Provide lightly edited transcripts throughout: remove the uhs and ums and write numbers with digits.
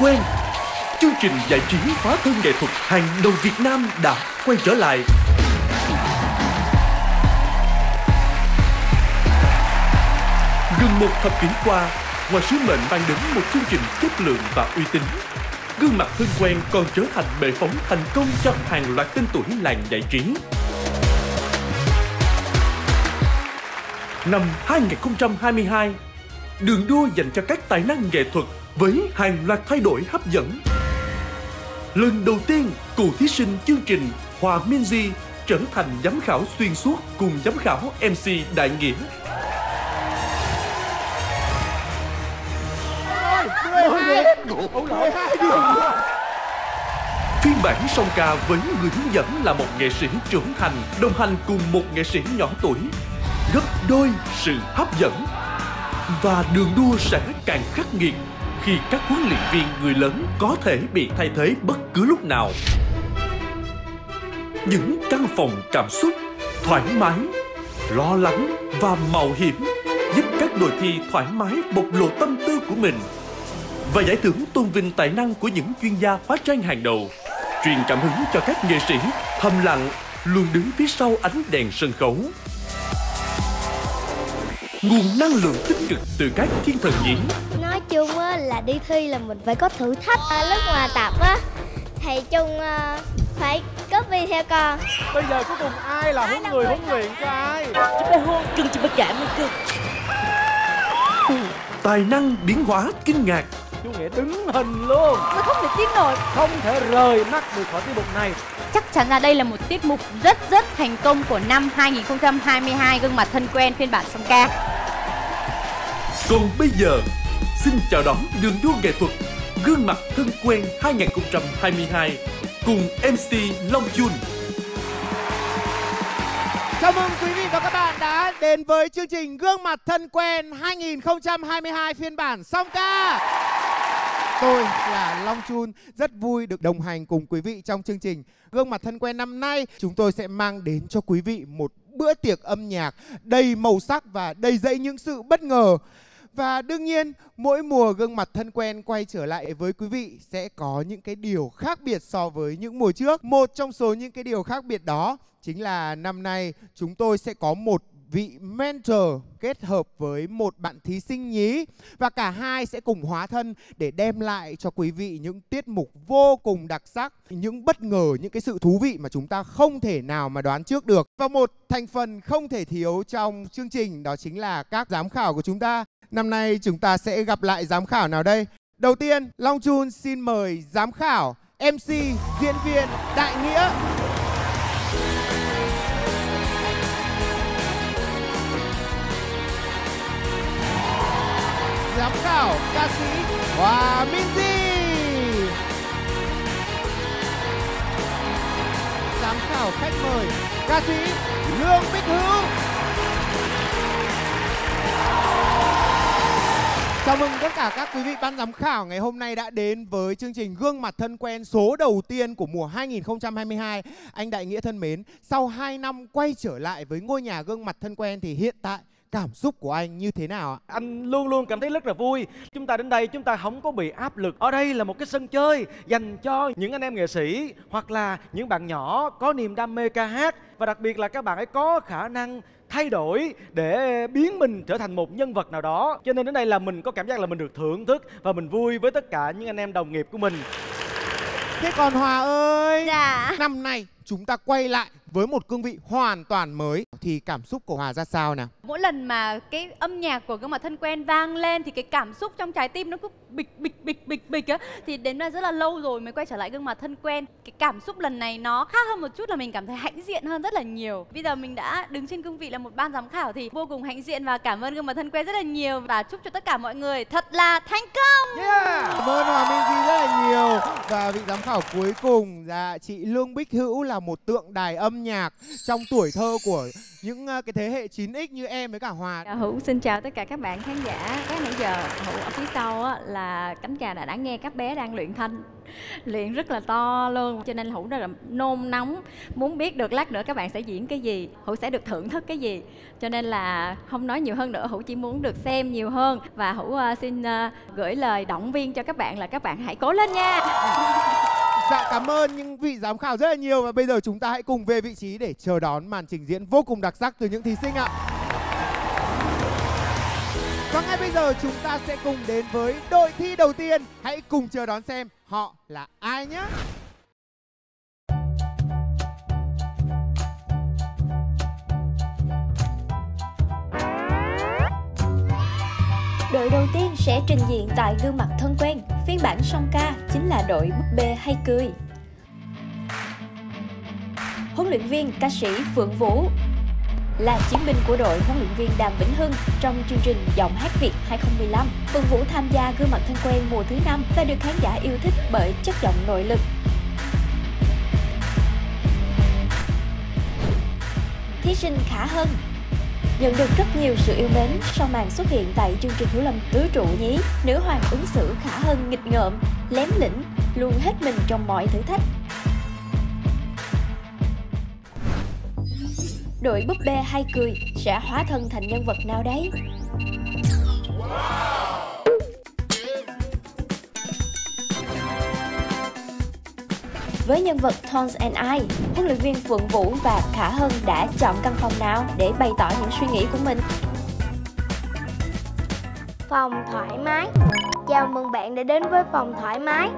quen. Chương trình giải trí phá thân nghệ thuật hàng đầu Việt Nam đã quay trở lại. Gần một thập kỷ qua, ngoài sứ mệnh mang đến một chương trình chất lượng và uy tín, Gương mặt thân quen còn trở thành bệ phóng thành công cho hàng loạt tên tuổi làng giải trí. Năm 2022, đường đua dành cho các tài năng nghệ thuật với hàng loạt thay đổi hấp dẫn. Lần đầu tiên, cựu thí sinh chương trình Hòa Minzy trở thành giám khảo xuyên suốt cùng giám khảo MC Đại Nghĩa. Phiên bản song ca với người hướng dẫn là một nghệ sĩ trưởng thành đồng hành cùng một nghệ sĩ nhỏ tuổi, gấp đôi sự hấp dẫn. Và đường đua sẽ càng khắc nghiệt khi các huấn luyện viên người lớn có thể bị thay thế bất cứ lúc nào. Những căn phòng cảm xúc thoải mái, lo lắng và mạo hiểm giúp các đội thi thoải mái bộc lộ tâm tư của mình. Và giải thưởng tôn vinh tài năng của những chuyên gia hóa trang hàng đầu, truyền cảm hứng cho các nghệ sĩ thầm lặng luôn đứng phía sau ánh đèn sân khấu. Nguồn năng lượng tích cực từ các thiên thần nhí. Nói chung là đi thi là mình phải có thử thách. Lúc mà tập thầy Trung phải copy theo con. Bây giờ cuối cùng ai là huấn luyện cho ai? Tài năng biến hóa kinh ngạc. Chú Nghĩa đứng hình luôn. Nó không thể tiến nổi. Không thể rời mắt được khỏi tiết mục này. Chắc chắn là đây là một tiết mục rất thành công của năm 2022, Gương mặt thân quen phiên bản song ca. Còn bây giờ, xin chào đón đường đua nghệ thuật Gương mặt thân quen 2022 cùng MC Long Chun. Chào mừng quý vị và các bạn đã đến với chương trình Gương mặt thân quen 2022 phiên bản song ca. Tôi là Long Chun, rất vui được đồng hành cùng quý vị trong chương trình Gương mặt thân quen năm nay. Chúng tôi sẽ mang đến cho quý vị một bữa tiệc âm nhạc đầy màu sắc và đầy dẫy những sự bất ngờ. Và đương nhiên, mỗi mùa Gương mặt thân quen quay trở lại với quý vị sẽ có những cái điều khác biệt so với những mùa trước. Một trong số những cái điều khác biệt đó chính là năm nay chúng tôi sẽ có một vị mentor kết hợp với một bạn thí sinh nhí. Và cả hai sẽ cùng hóa thân để đem lại cho quý vị những tiết mục vô cùng đặc sắc, những bất ngờ, những cái sự thú vị mà chúng ta không thể nào mà đoán trước được. Và một thành phần không thể thiếu trong chương trình đó chính là các giám khảo của chúng ta. Năm nay chúng ta sẽ gặp lại giám khảo nào đây? Đầu tiên, Long Chun xin mời giám khảo, MC, diễn viên Đại Nghĩa. Giám khảo, ca sĩ Hòa Minzy. Giám khảo khách mời, ca sĩ Lương Bích Hữu. Chào mừng tất cả các quý vị ban giám khảo ngày hôm nay đã đến với chương trình Gương mặt thân quen số đầu tiên của mùa 2022. Anh Đại Nghĩa thân mến, sau 2 năm quay trở lại với ngôi nhà Gương mặt thân quen thì hiện tại cảm xúc của anh như thế nào ạ? Anh luôn luôn cảm thấy rất là vui. Chúng ta đến đây chúng ta không có bị áp lực. Ở đây là một cái sân chơi dành cho những anh em nghệ sĩ hoặc là những bạn nhỏ có niềm đam mê ca hát. Và đặc biệt là các bạn ấy có khả năng thay đổi để biến mình trở thành một nhân vật nào đó. Cho nên đến đây là mình có cảm giác là mình được thưởng thức và mình vui với tất cả những anh em đồng nghiệp của mình. Thế còn Hòa ơi, dạ. Năm nay chúng ta quay lại với một cương vị hoàn toàn mới thì cảm xúc của Hòa ra sao nào? Mỗi lần mà cái âm nhạc của Gương mặt thân quen vang lên thì cái cảm xúc trong trái tim nó cứ bịch á. Thì đến là rất là lâu rồi mới quay trở lại Gương mặt thân quen. Cái cảm xúc lần này nó khác hơn một chút, là mình cảm thấy hãnh diện hơn rất là nhiều. Bây giờ mình đã đứng trên cương vị là một ban giám khảo thì vô cùng hãnh diện và cảm ơn Gương mặt thân quen rất là nhiều. Và chúc cho tất cả mọi người thật là thành công. Cảm ơn Hòa Minzy rất là nhiều. Và vị giám khảo cuối cùng là chị Lương Bích Hữu, là một tượng đài âm âm nhạc trong tuổi thơ của những cái thế hệ 9X như em với cả Hòa. Hữu xin chào tất cả các bạn khán giả. Các nãy giờ Hữu ở phía sau á, là cánh gà đã nghe các bé đang luyện thanh, luyện rất là to luôn, cho nên Hữu rất là nôn nóng muốn biết được lát nữa các bạn sẽ diễn cái gì, Hữu sẽ được thưởng thức cái gì, cho nên là không nói nhiều hơn nữa, Hữu chỉ muốn được xem nhiều hơn. Và Hữu xin gửi lời động viên cho các bạn là các bạn hãy cố lên nha. Dạ, cảm ơn những vị giám khảo rất là nhiều. Và bây giờ chúng ta hãy cùng về vị trí để chờ đón màn trình diễn vô cùng đặc sắc từ những thí sinh ạ. Và ngay bây giờ chúng ta sẽ cùng đến với đội thi đầu tiên. Hãy cùng chờ đón xem họ là ai nhé. Đội đầu tiên sẽ trình diện tại Gương Mặt Thân Quen, phiên bản song ca chính là đội Búp Bê Hay Cười. Huấn luyện viên ca sĩ Phượng Vũ là chiến binh của đội huấn luyện viên Đàm Vĩnh Hưng trong chương trình Giọng Hát Việt 2015. Phượng Vũ tham gia Gương Mặt Thân Quen mùa thứ 5 và được khán giả yêu thích bởi chất giọng nội lực. Thí sinh Khả Hân nhận được rất nhiều sự yêu mến sau màn xuất hiện tại chương trình Thiếu Lâm Vũ Trụ nhí. Nữ hoàng ứng xử Khả Hân nghịch ngợm, lém lĩnh, luôn hết mình trong mọi thử thách. Đội Búp Bê Hay Cười sẽ hóa thân thành nhân vật nào đấy? Với nhân vật Tones and I, huấn luyện viên Phượng Vũ và Khả Hân đã chọn căn phòng nào để bày tỏ những suy nghĩ của mình? Phòng thoải mái. Chào mừng bạn đã đến với phòng thoải mái.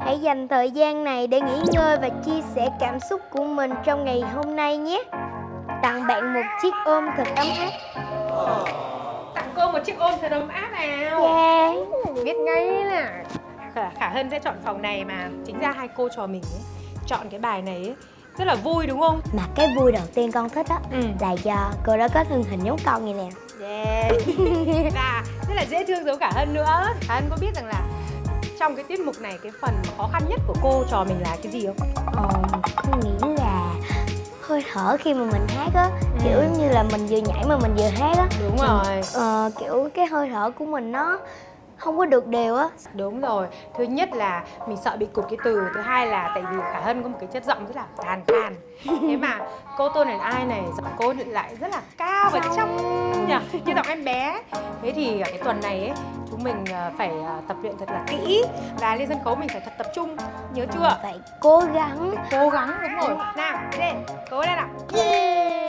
Hãy dành thời gian này để nghỉ ngơi và chia sẻ cảm xúc của mình trong ngày hôm nay nhé. Tặng bạn một chiếc ôm thật ấm áp. Tặng cô một chiếc ôm thật ấm áp nào. Yeah. Biết ngay là Khả Hân sẽ chọn phòng này mà. Chính ra hai cô trò mình ấy, chọn cái bài này ấy, rất là vui đúng không? Mà cái vui đầu tiên con thích đó là do cô đó có thân hình giống con vậy nè. Yeah. Và rất là dễ thương giống Khả Hân nữa. Khả Hân có biết rằng là trong cái tiết mục này cái phần khó khăn nhất của cô trò mình là cái gì không? Tôi nghĩ là hơi thở khi mà mình hát á, kiểu như là mình vừa nhảy mà mình vừa hát á. Đúng rồi. Kiểu cái hơi thở của mình nó không có được đều á. Đúng rồi. Thứ nhất là mình sợ bị cụt cái từ. Thứ hai là tại vì Khả Hân có một cái chất giọng rất là khàn khàn. Thế mà cô Tôn này ai này, giọng cô lại rất là cao và trong nhỉ, như giọng em bé. Thế thì cái tuần này ấy, chúng mình phải tập luyện thật là kỹ. Và lên sân khấu mình phải thật tập trung. Nhớ chưa? Phải cố gắng. Phải cố gắng, đúng rồi. Nào, lên, cố lên nào. Yeah.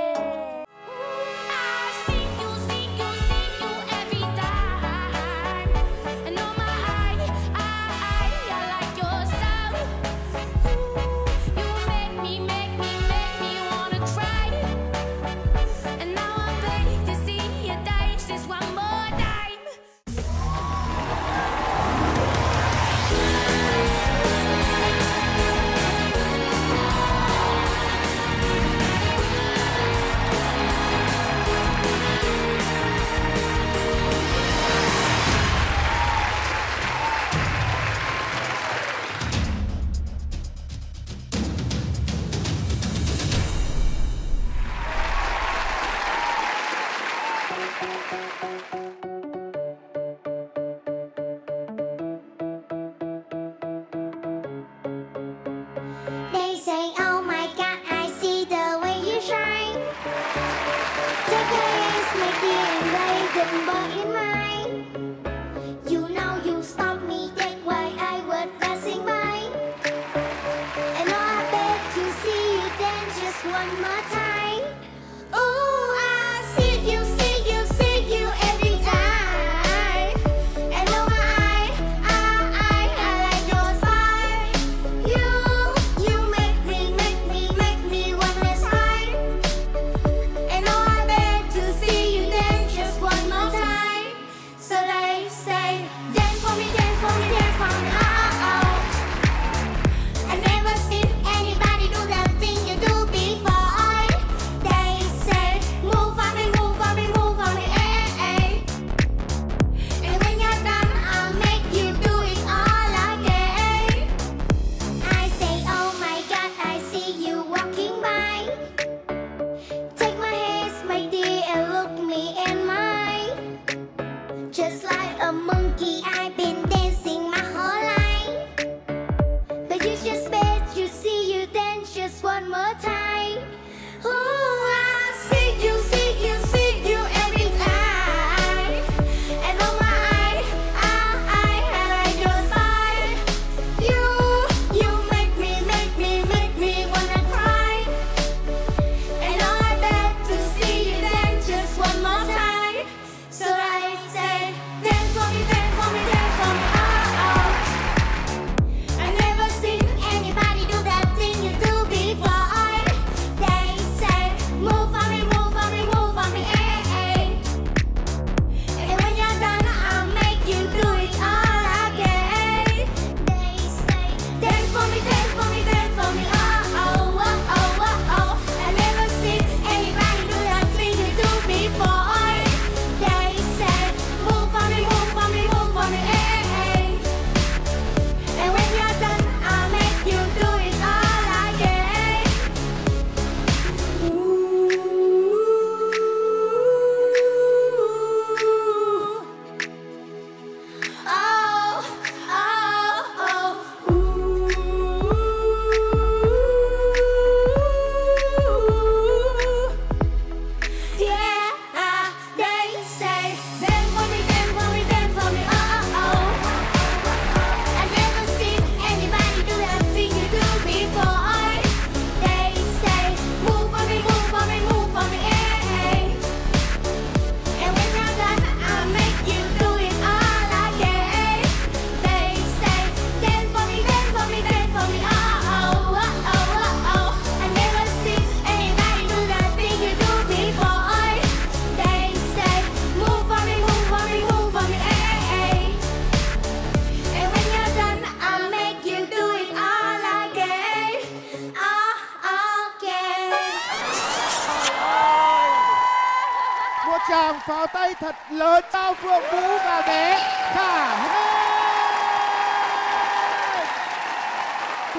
tràng pháo tay thật lớn cho Phượng Vũ và bé Khả Hân.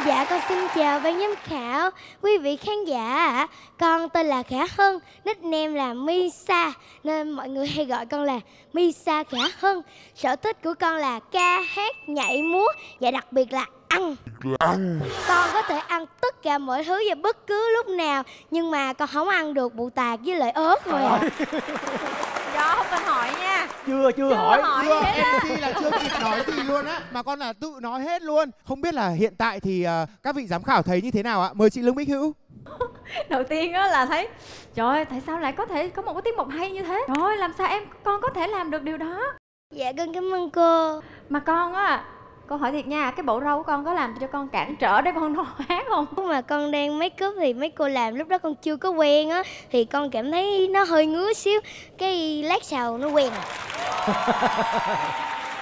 Dạ con xin chào ban giám khảo, quý vị khán giả. Con tên là Khả Hân, nickname là Misa, nên mọi người hay gọi con là Misa Khả Hân. Sở thích của con là ca hát, nhảy múa và đặc biệt là ăn. Con có thể ăn tất cả mọi thứ và bất cứ lúc nào, nhưng mà con không ăn được bù tạt với lại ớt rồi. Đó, không cần hỏi nha. Chưa hỏi. MC là chưa kịp nói gì luôn á, mà con là tự nói hết luôn. Không biết là hiện tại thì các vị giám khảo thấy như thế nào ạ? Mời chị Lương Bích Hữu. Đầu tiên á là thấy trời ơi, tại sao lại có thể có một cái tiết mục hay như thế? Trời ơi, làm sao con có thể làm được điều đó? Dạ con cảm ơn cô. Mà con á, con hỏi thiệt nha, cái bộ râu của con có làm cho con cản trở để con hát không? Lúc mà con đang make up thì mấy cô làm lúc đó con chưa có quen á, thì con cảm thấy nó hơi ngứa xíu, cái lát sau nó quen rồi.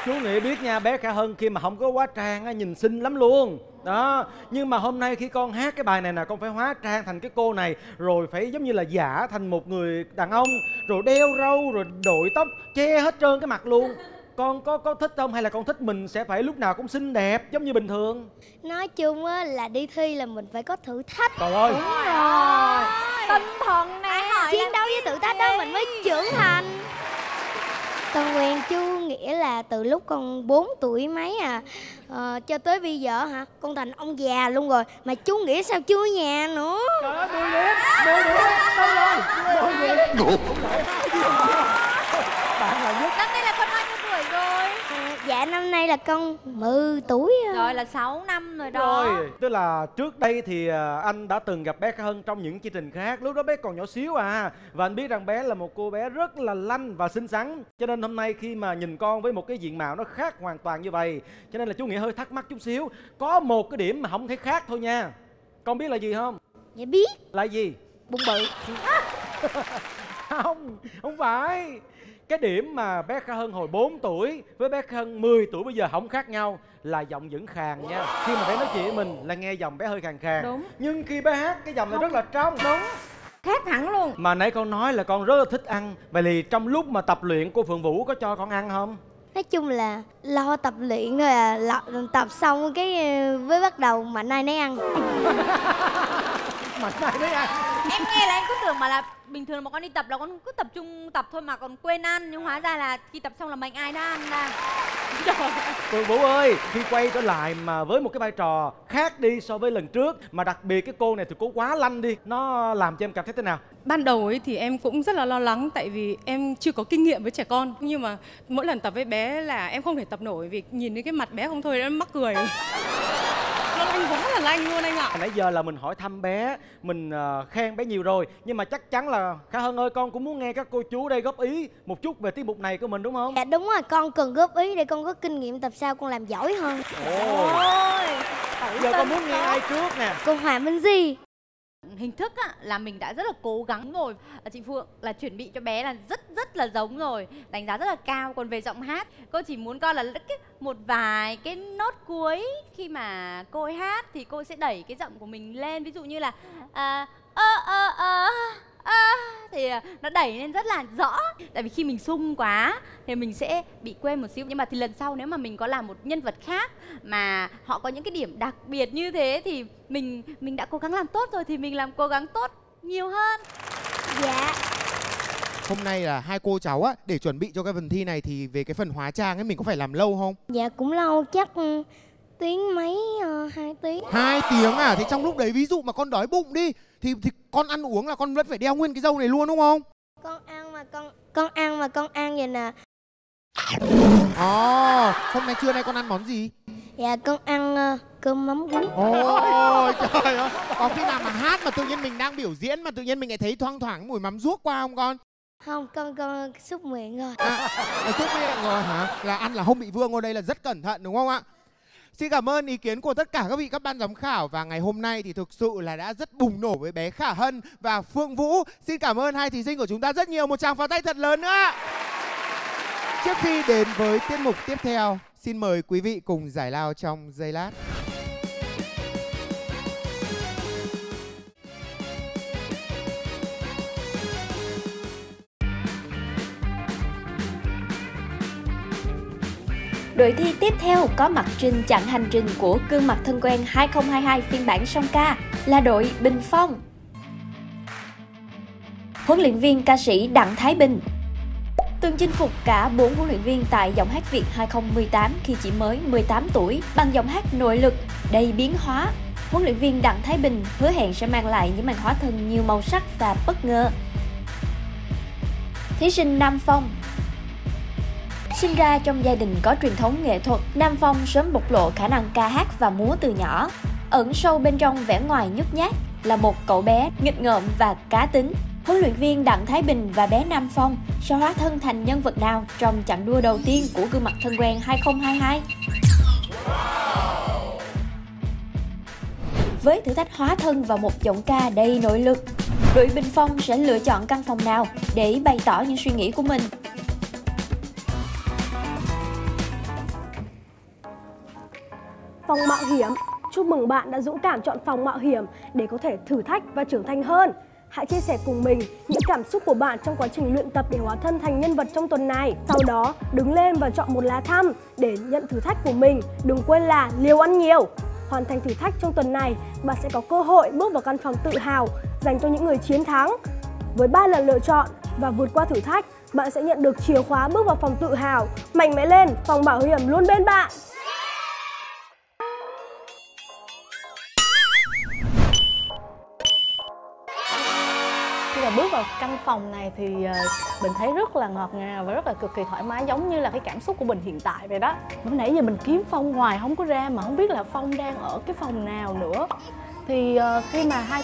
Chú Nghĩa biết nha, bé Khả Hân khi mà không có hóa trang á nhìn xinh lắm luôn. Đó, nhưng mà hôm nay khi con hát cái bài này nè, con phải hóa trang thành cái cô này, rồi phải giống như là giả thành một người đàn ông, rồi đeo râu, rồi đội tóc, che hết trơn cái mặt luôn. Con có thích không, hay là con thích mình sẽ phải lúc nào cũng xinh đẹp giống như bình thường? Nói chung á là đi thi là mình phải có thử thách. Trời ơi, đúng rồi, tinh thần nè, chiến đấu với thử thách đó mình mới trưởng thành. Con quen chú Nghĩa là từ lúc con 4 tuổi mấy à, cho tới bây giờ hả, con thành ông già luôn rồi, mà chú Nghĩa sao chưa nhà nữa. Trời ơi, 10 điểm, 10 điểm, 10 điểm. Bạn là nhất. Năm nay là con bao nhiêu tuổi rồi? Dạ năm nay là con 10 tuổi rồi. Rồi là 6 năm rồi đó. Rồi, tức là trước đây thì anh đã từng gặp bé Khả Hân trong những chương trình khác. Lúc đó bé còn nhỏ xíu à. Và anh biết rằng bé là một cô bé rất là lanh và xinh xắn. Cho nên hôm nay khi mà nhìn con với một cái diện mạo nó khác hoàn toàn như vậy, cho nên là chú Nghĩa hơi thắc mắc chút xíu. Có một cái điểm mà không thấy khác thôi nha. Con biết là gì không? Dạ biết. Là gì? Bụng bự. Không, không phải. Cái điểm mà bé Khả Hân hồi 4 tuổi với bé Khả Hân 10 tuổi bây giờ không khác nhau là giọng vẫn khàn nha. Khi mà bé nói chuyện với mình là nghe giọng bé hơi khàn khàn. Đúng. Nhưng khi bé hát cái giọng này rất là trong. Đúng. Khác hẳn luôn. Mà nãy con nói là con rất là thích ăn. Vậy thì trong lúc mà tập luyện cô Phượng Vũ có cho con ăn không? Nói chung là lo tập luyện rồi à, tập xong cái với bắt đầu mạnh ai nấy ăn. Mạnh ai nấy ăn. Em nghe là em cứ tưởng mà là bình thường mà con đi tập là con cứ tập trung tập thôi mà còn quên ăn, nhưng hóa ra là khi tập xong là mạnh ai đã ăn ra. Phượng Vũ ơi, khi quay trở lại mà với một cái vai trò khác đi so với lần trước, mà đặc biệt cái cô này thì cô quá lanh đi, nó làm cho em cảm thấy thế nào? Ban đầu ấy thì em cũng rất là lo lắng, tại vì em chưa có kinh nghiệm với trẻ con. Nhưng mà mỗi lần tập với bé là em không thể tập nổi, vì nhìn đến cái mặt bé không thôi đã mắc cười. Anh quá là lanh luôn anh ạ. Nãy giờ là mình hỏi thăm bé, mình khen bé nhiều rồi, nhưng mà chắc chắn là Khả Hân ơi, con cũng muốn nghe các cô chú đây góp ý một chút về tiết mục này của mình đúng không? Dạ đúng rồi, con cần góp ý để con có kinh nghiệm tập sao con làm giỏi hơn. Ôi, giờ con muốn nghe ai trước nè? Cô Hòa Minzy. Hình thức á, là mình đã rất là cố gắng rồi. Chị Phượng là chuẩn bị cho bé là rất là giống rồi, đánh giá rất là cao. Còn về giọng hát, cô chỉ muốn con là một vài cái nốt cuối khi mà cô ấy hát thì cô sẽ đẩy cái giọng của mình lên. Ví dụ như là thì nó đẩy lên rất là rõ. Tại vì khi mình sung quá thì mình sẽ bị quên một xíu. Nhưng mà thì lần sau nếu mà mình có làm một nhân vật khác mà họ có những cái điểm đặc biệt như thế thì mình đã cố gắng làm tốt rồi, thì mình làm cố gắng tốt nhiều hơn. Dạ. Hôm nay là hai cô cháu á, để chuẩn bị cho cái phần thi này thì về cái phần hóa trang ấy mình có phải làm lâu không? Dạ cũng lâu, chắc tiếng mấy, 2 tiếng. 2 tiếng à? Thế trong lúc đấy ví dụ mà con đói bụng đi thì con ăn uống là con vẫn phải đeo nguyên cái râu này luôn đúng không? Con ăn vậy nè. Ồ, hôm nay trưa nay con ăn món gì? Dạ con ăn cơm mắm bún. Ôi trời ơi, có khi nào mà hát mà tự nhiên mình đang biểu diễn mà tự nhiên mình lại thấy thoang thoảng mùi mắm ruốc qua không con? Không, con xúc miệng rồi. Xúc miệng rồi hả? Là ăn là không bị vương, ngồi đây là rất cẩn thận đúng không ạ? Xin cảm ơn ý kiến của tất cả các vị các ban giám khảo. Và ngày hôm nay thì thực sự là đã rất bùng nổ với bé Khả Hân và Phương Vũ. Xin cảm ơn hai thí sinh của chúng ta rất nhiều. Một tràng pháo tay thật lớn nữa. Trước khi đến với tiết mục tiếp theo, xin mời quý vị cùng giải lao trong giây lát. Đội thi tiếp theo có mặt trên chặng hành trình của Gương mặt thân quen 2022 phiên bản song ca là đội Bình Phong. Huấn luyện viên ca sĩ Đặng Thái Bình từng chinh phục cả 4 huấn luyện viên tại Giọng hát Việt 2018 khi chỉ mới 18 tuổi bằng giọng hát nội lực, đầy biến hóa. Huấn luyện viên Đặng Thái Bình hứa hẹn sẽ mang lại những màn hóa thân nhiều màu sắc và bất ngờ. Thí sinh Nam Phong. Sinh ra trong gia đình có truyền thống nghệ thuật, Nam Phong sớm bộc lộ khả năng ca hát và múa từ nhỏ. Ẩn sâu bên trong vẻ ngoài nhút nhát là một cậu bé nghịch ngợm và cá tính. Huấn luyện viên Đặng Thái Bình và bé Nam Phong sẽ hóa thân thành nhân vật nào trong chặng đua đầu tiên của Gương mặt thân quen 2022? Với thử thách hóa thân và một giọng ca đầy nội lực, đội Bình Phong sẽ lựa chọn căn phòng nào để bày tỏ những suy nghĩ của mình? Phòng mạo hiểm. Chúc mừng bạn đã dũng cảm chọn phòng mạo hiểm để có thể thử thách và trưởng thành hơn. Hãy chia sẻ cùng mình những cảm xúc của bạn trong quá trình luyện tập để hóa thân thành nhân vật trong tuần này. Sau đó, đứng lên và chọn một lá thăm để nhận thử thách của mình. Đừng quên là liều ăn nhiều. Hoàn thành thử thách trong tuần này, bạn sẽ có cơ hội bước vào căn phòng tự hào dành cho những người chiến thắng. Với 3 lần lựa chọn và vượt qua thử thách, bạn sẽ nhận được chìa khóa bước vào phòng tự hào. Mạnh mẽ lên, phòng bảo hiểm luôn bên bạn. Bước vào căn phòng này thì mình thấy rất là ngọt ngào và rất là cực kỳ thoải mái, giống như là cái cảm xúc của mình hiện tại vậy đó. Lúc nãy giờ mình kiếm Phong hoài không có ra mà không biết là Phong đang ở cái phòng nào nữa. Thì khi mà hai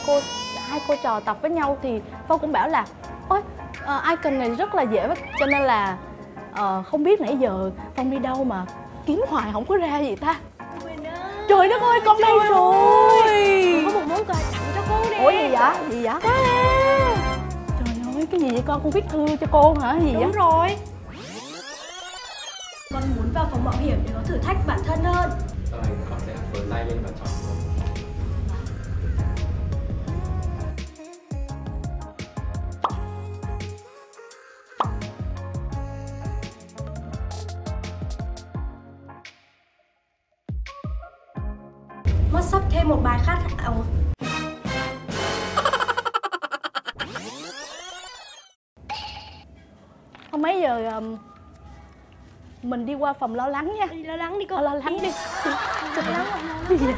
cô trò tập với nhau thì Phong cũng bảo là ôi icon này rất là dễ, cho nên là không biết nãy giờ Phong đi đâu mà kiếm hoài không có ra gì ta. Trời đất ơi, con đây rồi. Có một món quà tặng cho cô nè. Ủa gì vậy? Gì vậy? Cái gì vậy con? Con viết thư cho cô hả? Gì vậy? Đúng rồi. Con muốn vào phòng mạo hiểm để nó thử thách bản thân hơn. Sau này con sẽ vừa tay lên và chọn. Mất sắp thêm một bài khác. Mấy giờ mình đi qua phòng lo lắng nha. Đi lo lắng đi con. Lo lắng đi. Lo lắng rồi.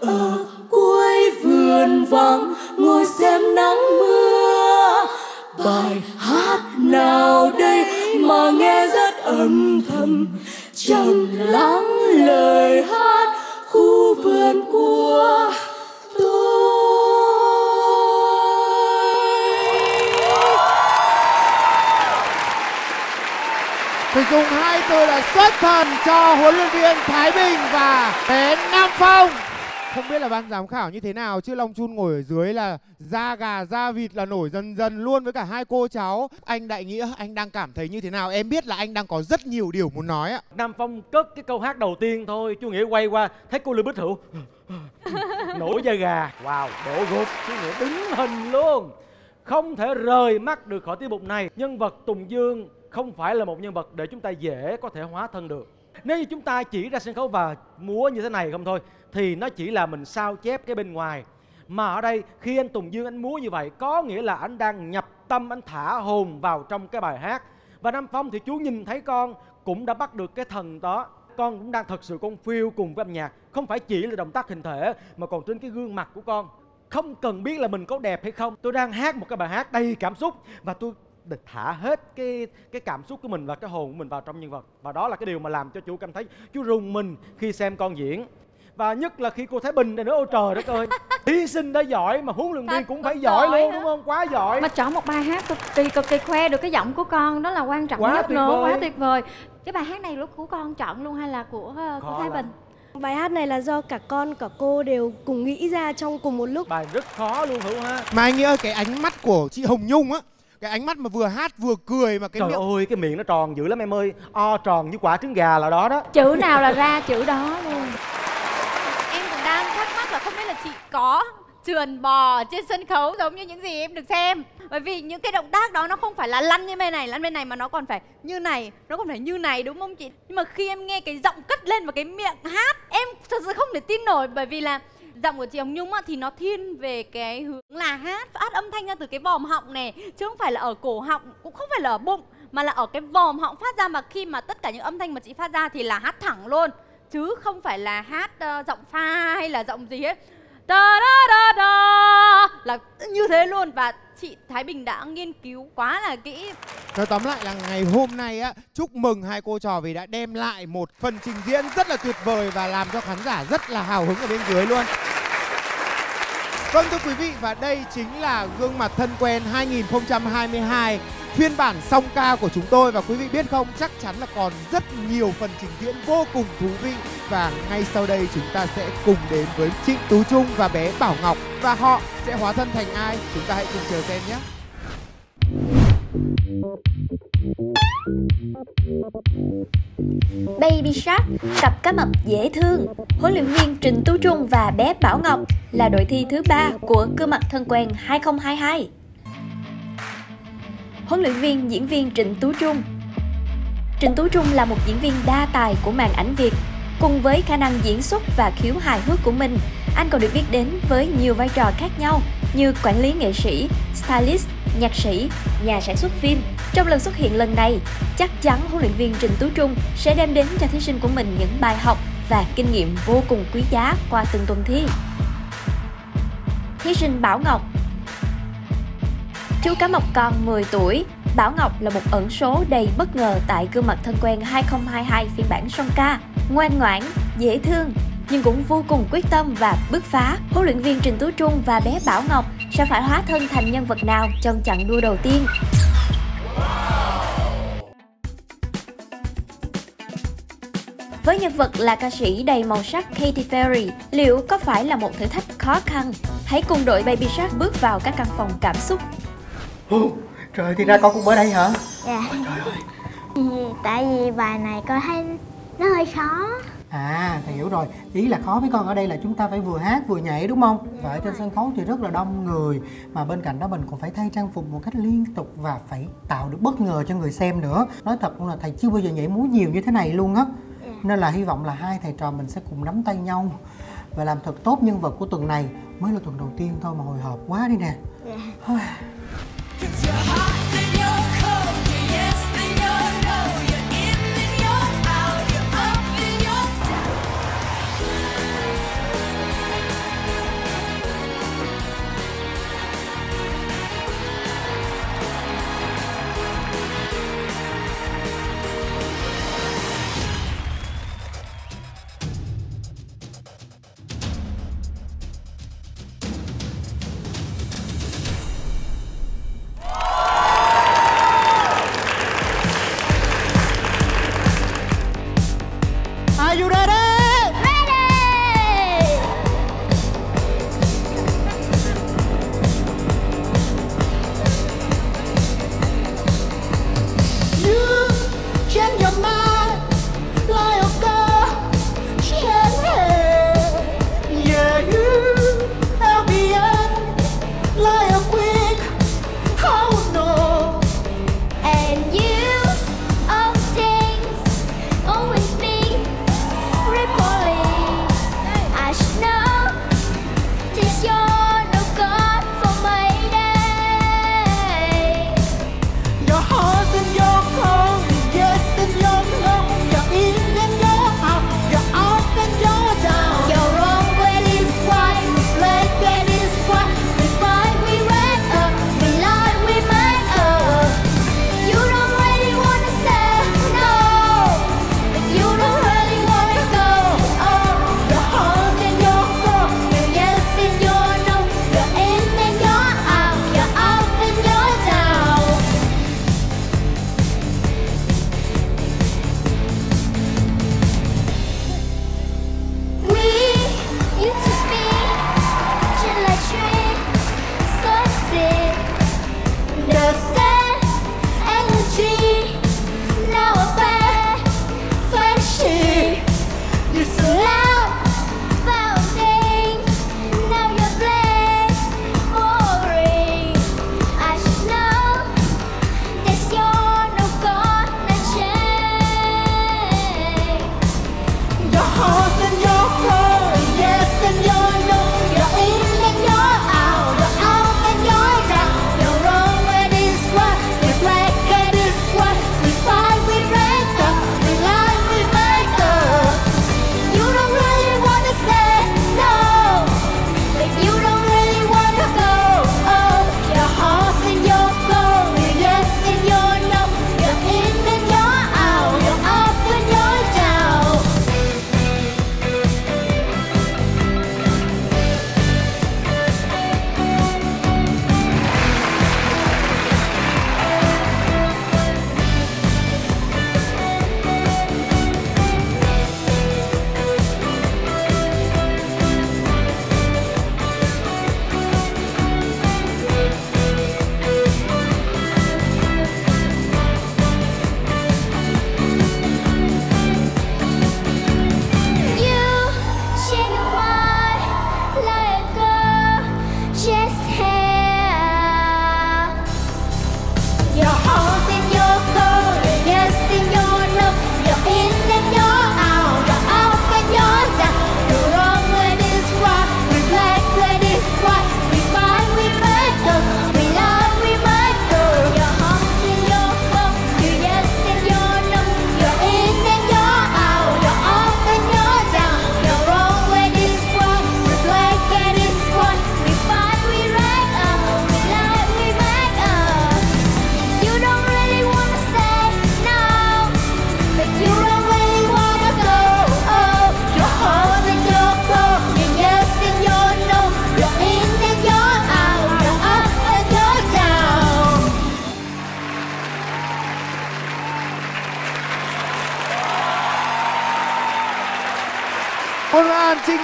ở cuối vườn vắng ngồi xem nắng mưa. Bài hát nào đây mà nghe rất âm thầm, trầm lắng lời hát khu vườn của tôi. Dùng hai từ là xuất thần cho huấn luyện viên Thái Bình và Phạm Nam Phong. Không biết là ban giám khảo như thế nào chứ Long Chun ngồi ở dưới là da gà da vịt là nổi dần dần luôn với cả hai cô cháu. Anh Đại Nghĩa, anh đang cảm thấy như thế nào? Em biết là anh đang có rất nhiều điều muốn nói ạ. Nam Phong cất cái câu hát đầu tiên thôi, chú Nghĩa quay qua thấy cô Lương Bích Hữu nổi da gà. Wow, đổ gục, chú Nghĩa đứng hình luôn, không thể rời mắt được khỏi tiết mục này. Nhân vật Tùng Dương không phải là một nhân vật để chúng ta dễ có thể hóa thân được. Nếu như chúng ta chỉ ra sân khấu và múa như thế này không thôi thì nó chỉ là mình sao chép cái bên ngoài. Mà ở đây khi anh Tùng Dương anh múa như vậy có nghĩa là anh đang nhập tâm, anh thả hồn vào trong cái bài hát. Và Nam Phong thì chú nhìn thấy con cũng đã bắt được cái thần đó. Con cũng đang thật sự con phiêu cùng với âm nhạc, không phải chỉ là động tác hình thể mà còn trên cái gương mặt của con. Không cần biết là mình có đẹp hay không, tôi đang hát một cái bài hát đầy cảm xúc và tôi để thả hết cái cảm xúc của mình và cái hồn của mình vào trong nhân vật. Và đó là cái điều mà làm cho chú cảm thấy chú rùng mình khi xem con diễn. Và nhất là khi cô Thái Bình này nữa, ôi trời đất ơi, thí sinh đã giỏi mà huấn luyện viên cũng phải giỏi luôn đúng không? Quá giỏi. Mà chọn một bài hát cực kỳ khoe được cái giọng của con, đó là quan trọng nhất nữa. Quá tuyệt vời. Cái bài hát này lúc của con chọn luôn hay là của cô Thái Bình? Bài hát này là do cả con cả cô đều cùng nghĩ ra trong cùng một lúc. Bài rất khó luôn Hữu ha. Mà anh nghĩ ơi, cái ánh mắt của chị Hồng Nhung á, cái ánh mắt mà vừa hát vừa cười mà cái trời miệng... ơi cái miệng nó tròn dữ lắm em ơi, o tròn như quả trứng gà là đó đó, chữ nào là ra chữ đó luôn. Em cũng đang thắc mắc là không biết là chị có trườn bò trên sân khấu giống như những gì em được xem, bởi vì những cái động tác đó nó không phải là lăn như bên này lăn bên này mà nó còn phải như này, nó còn phải như này đúng không chị? Nhưng mà khi em nghe cái giọng cất lên và cái miệng hát em thật sự không thể tin nổi, bởi vì là giọng của chị Hồng Nhung thì nó thiên về cái hướng là hát, phát âm thanh ra từ cái vòm họng này, chứ không phải là ở cổ họng, cũng không phải là ở bụng, mà là ở cái vòm họng phát ra. Mà khi mà tất cả những âm thanh mà chị phát ra thì là hát thẳng luôn, chứ không phải là hát giọng pha hay là giọng gì hết. Da da da da là như thế luôn. Và chị Thái Bình đã nghiên cứu quá là kỹ. Nói tóm lại là ngày hôm nay á, chúc mừng hai cô trò vì đã đem lại một phần trình diễn rất là tuyệt vời và làm cho khán giả rất là hào hứng ở bên dưới luôn. Vâng thưa quý vị, và đây chính là Gương Mặt Thân Quen 2022 phiên bản song ca của chúng tôi. Và quý vị biết không, chắc chắn là còn rất nhiều phần trình diễn vô cùng thú vị. Và ngay sau đây chúng ta sẽ cùng đến với Trịnh Tú Trung và bé Bảo Ngọc. Và họ sẽ hóa thân thành ai? Chúng ta hãy cùng chờ xem nhé. Baby Shark, cặp cá mập dễ thương. Huấn luyện viên Trịnh Tú Trung và bé Bảo Ngọc là đội thi thứ 3 của Gương Mặt Thân Quen 2022. Huấn luyện viên diễn viên Trịnh Tú Trung. Trịnh Tú Trung là một diễn viên đa tài của màn ảnh Việt. Cùng với khả năng diễn xuất và khiếu hài hước của mình, anh còn được biết đến với nhiều vai trò khác nhau như quản lý nghệ sĩ, stylist, nhạc sĩ, nhà sản xuất phim. Trong lần xuất hiện lần này, chắc chắn huấn luyện viên Trịnh Tú Trung sẽ đem đến cho thí sinh của mình những bài học và kinh nghiệm vô cùng quý giá qua từng tuần thi. Thí sinh Bảo Ngọc. Chú cá mập con 10 tuổi, Bảo Ngọc là một ẩn số đầy bất ngờ tại Gương Mặt Thân Quen 2022 phiên bản song ca. Ngoan ngoãn, dễ thương nhưng cũng vô cùng quyết tâm và bứt phá. Huấn luyện viên Trịnh Tú Trung và bé Bảo Ngọc sẽ phải hóa thân thành nhân vật nào trong chặng đua đầu tiên? Với nhân vật là ca sĩ đầy màu sắc Katy Perry, liệu có phải là một thử thách khó khăn? Hãy cùng đội Baby Shark bước vào các căn phòng cảm xúc. Trời, thì ra con cũng ở đây hả? Dạ. Trời ơi. Tại vì bài này con thấy nó hơi khó. À, thầy hiểu rồi. Ý là khó với con ở đây là chúng ta phải vừa hát vừa nhảy đúng không? Và ở trên sân khấu thì rất là đông người, mà bên cạnh đó mình cũng phải thay trang phục một cách liên tục và phải tạo được bất ngờ cho người xem nữa. Nói thật luôn là thầy chưa bao giờ nhảy múa nhiều như thế này luôn á. Nên là hy vọng là hai thầy trò mình sẽ cùng nắm tay nhau và làm thật tốt nhân vật của tuần này. Mới là tuần đầu tiên thôi mà hồi hộp quá đi nè.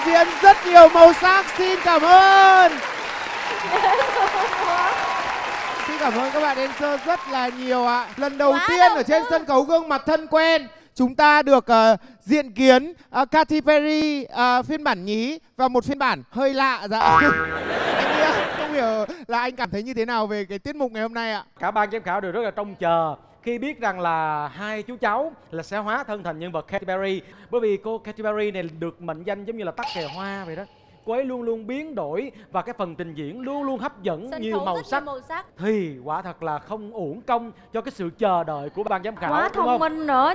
diễn rất nhiều màu sắc. Xin cảm ơn. Xin cảm ơn các bạn dancer rất là nhiều ạ. Lần đầu tiên ở trên sân khấu Gương Mặt Thân Quen, chúng ta được diện kiến Katy Perry phiên bản nhí và một phiên bản hơi lạ. Dạ. Không hiểu là anh cảm thấy như thế nào về cái tiết mục ngày hôm nay ạ? Cả ban giám khảo đều rất là trông chờ khi biết rằng là hai chú cháu là sẽ hóa thân thành nhân vật Katy Perry. Bởi vì cô Katy Perry này được mệnh danh giống như là tắc kè hoa vậy đó. Cô ấy luôn luôn biến đổi và cái phần trình diễn luôn luôn hấp dẫn, nhiều màu sắc. Thì quả thật là không uổng công cho cái sự chờ đợi của ban giám khảo. Quá thông minh nữa,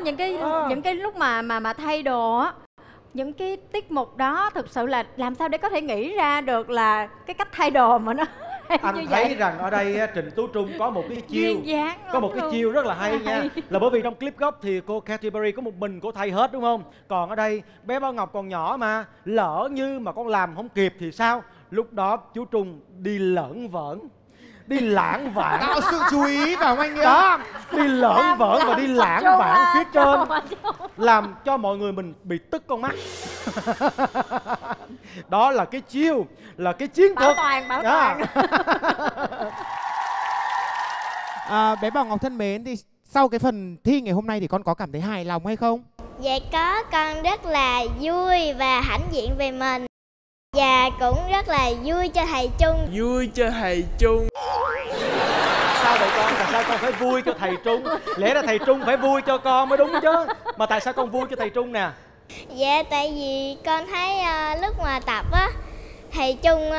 những cái lúc mà thay đồ á, những cái tiết mục đó thực sự là làm sao để có thể nghĩ ra được là cái cách thay đồ mà nó anh như thấy vậy. Rằng ở đây Trịnh Tú Trung có một cái chiêu chiêu rất là hay nha. Là bởi vì trong clip gốc thì cô Katy Perry có một mình cô thay hết đúng không? Còn ở đây bé Bảo Ngọc còn nhỏ mà, lỡ như mà con làm không kịp thì sao? Lúc đó chú Trung đi lởn vởn, đi lãng vãng, tạo sự chú ý vào anh em đó, đi lởn vởn và đi lãng vãng phía trên, làm cho mọi người mình bị tức con mắt. Đó là cái chiêu, là cái chiến thuật bảo toàn. Bé Bảo Ngọc thân mến, thì sau cái phần thi ngày hôm nay thì con có cảm thấy hài lòng hay không? Dạ có, con rất là vui và hãnh diện về mình. Và cũng rất là vui cho thầy Trung. Vui cho thầy Trung. Sao vậy con? Tại sao con phải vui cho thầy Trung? Lẽ ra thầy Trung phải vui cho con mới đúng chứ. Mà tại sao con vui cho thầy Trung nè? Dạ tại vì con thấy lúc mà tập á, thầy Trung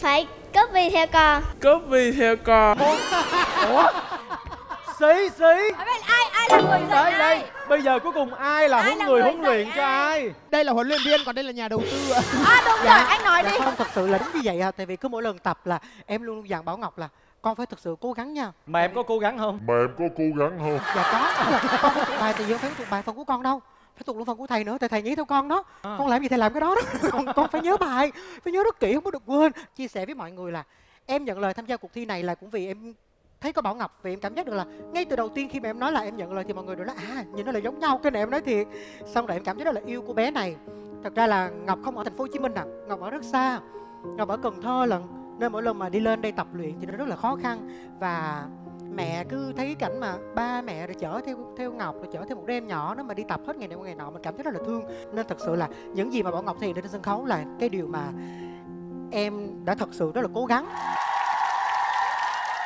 phải copy theo con. Copy theo con. Ủa? Xí. Ai là người dẫn đây? Bây giờ cuối cùng ai là người huấn luyện cho ai? Đây là huấn luyện viên, còn đây là nhà đầu tư. À đúng rồi, anh nói đi. Không, thật sự là đúng như vậy à. Tại vì cứ mỗi lần tập là em luôn dặn Bảo Ngọc là con phải thực sự cố gắng nha. Mà em có cố gắng không? Dạ có. Bài thì vẫn phải thuộc bài phần của con đâu, phải thuộc luôn phần của thầy nữa, tại thầy nhí theo con đó. Con làm gì thầy làm cái đó đó. Con phải nhớ bài, phải nhớ rất kỹ, không có được quên. Chia sẻ với mọi người là em nhận lời tham gia cuộc thi này là cũng vì em thấy có Bảo Ngọc, vì em cảm giác được là ngay từ đầu tiên khi mà em nói là em nhận lời thì mọi người đều nói nhìn nó là giống nhau, cái này em nói thiệt. Xong rồi em cảm giác rất là yêu cô bé này. Thật ra là Ngọc không ở thành phố Hồ Chí Minh nè, Ngọc ở rất xa, Ngọc ở Cần Thơ lận, nên mỗi lần mà đi lên đây tập luyện thì nó rất là khó khăn. Và mẹ cứ thấy cảnh mà ba mẹ rồi chở theo Ngọc, rồi chở theo một đứa em nhỏ nó mà đi tập hết ngày này qua ngày nọ, mình cảm thấy rất là thương. Nên thật sự là những gì mà Bảo Ngọc thì trên sân khấu là cái điều mà em đã thật sự rất là cố gắng.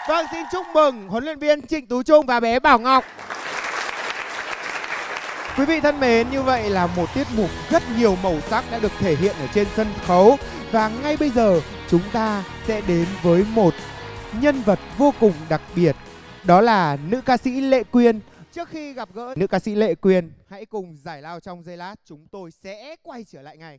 Vâng, xin chúc mừng huấn luyện viên Trịnh Tú Trung và bé Bảo Ngọc. Quý vị thân mến, như vậy là một tiết mục rất nhiều màu sắc đã được thể hiện ở trên sân khấu. Và ngay bây giờ chúng ta sẽ đến với một nhân vật vô cùng đặc biệt, đó là nữ ca sĩ Lệ Quyên. Trước khi gặp gỡ nữ ca sĩ Lệ Quyên, hãy cùng giải lao trong giây lát, chúng tôi sẽ quay trở lại ngay.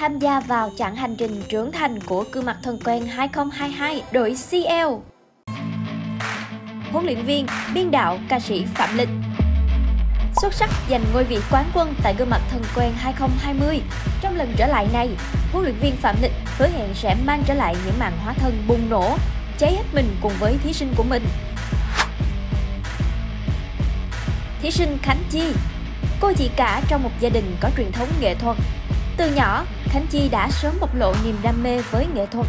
Tham gia vào chặng hành trình trưởng thành của Gương Mặt Thân Quen 2022 đội CL. Huấn luyện viên, biên đạo, ca sĩ Phạm Lịch xuất sắc giành ngôi vị quán quân tại Gương Mặt Thân Quen 2020. Trong lần trở lại này, huấn luyện viên Phạm Lịch hứa hẹn sẽ mang trở lại những màn hóa thân bùng nổ, cháy hết mình cùng với thí sinh của mình. Thí sinh Khánh Chi, cô chị cả trong một gia đình có truyền thống nghệ thuật. Từ nhỏ, Khánh Chi đã sớm bộc lộ niềm đam mê với nghệ thuật.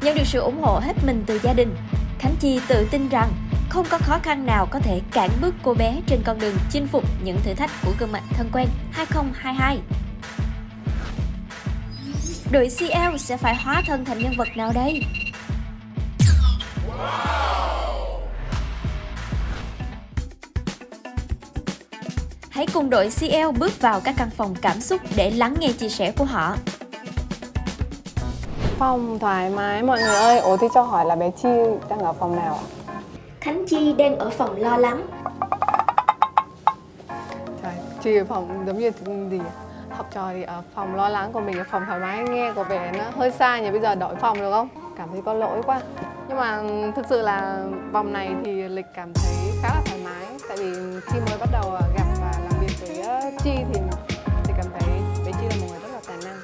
Nhận được sự ủng hộ hết mình từ gia đình, Khánh Chi tự tin rằng không có khó khăn nào có thể cản bước cô bé trên con đường chinh phục những thử thách của Gương Mặt Thân Quen 2022. Đội CL sẽ phải hóa thân thành nhân vật nào đây? Hãy cùng đội CL bước vào các căn phòng cảm xúc để lắng nghe chia sẻ của họ. Phòng thoải mái mọi người ơi. Ủa thì cho hỏi là bé Chi đang ở phòng nào ạ? Khánh Chi đang ở phòng lo lắng. Trời, Chi ở phòng giống như gì? Học trò thì ở phòng lo lắng, của mình ở phòng thoải mái nghe. Của bé nó hơi xa nhỉ, bây giờ đổi phòng được không? Cảm thấy có lỗi quá. Nhưng mà thực sự là vòng này thì Lịch cảm thấy khá là thoải mái. Tại vì khi mới bắt đầu gặp và làm việc với Chi thì mình cảm thấy bé Chi là một người rất là tài năng.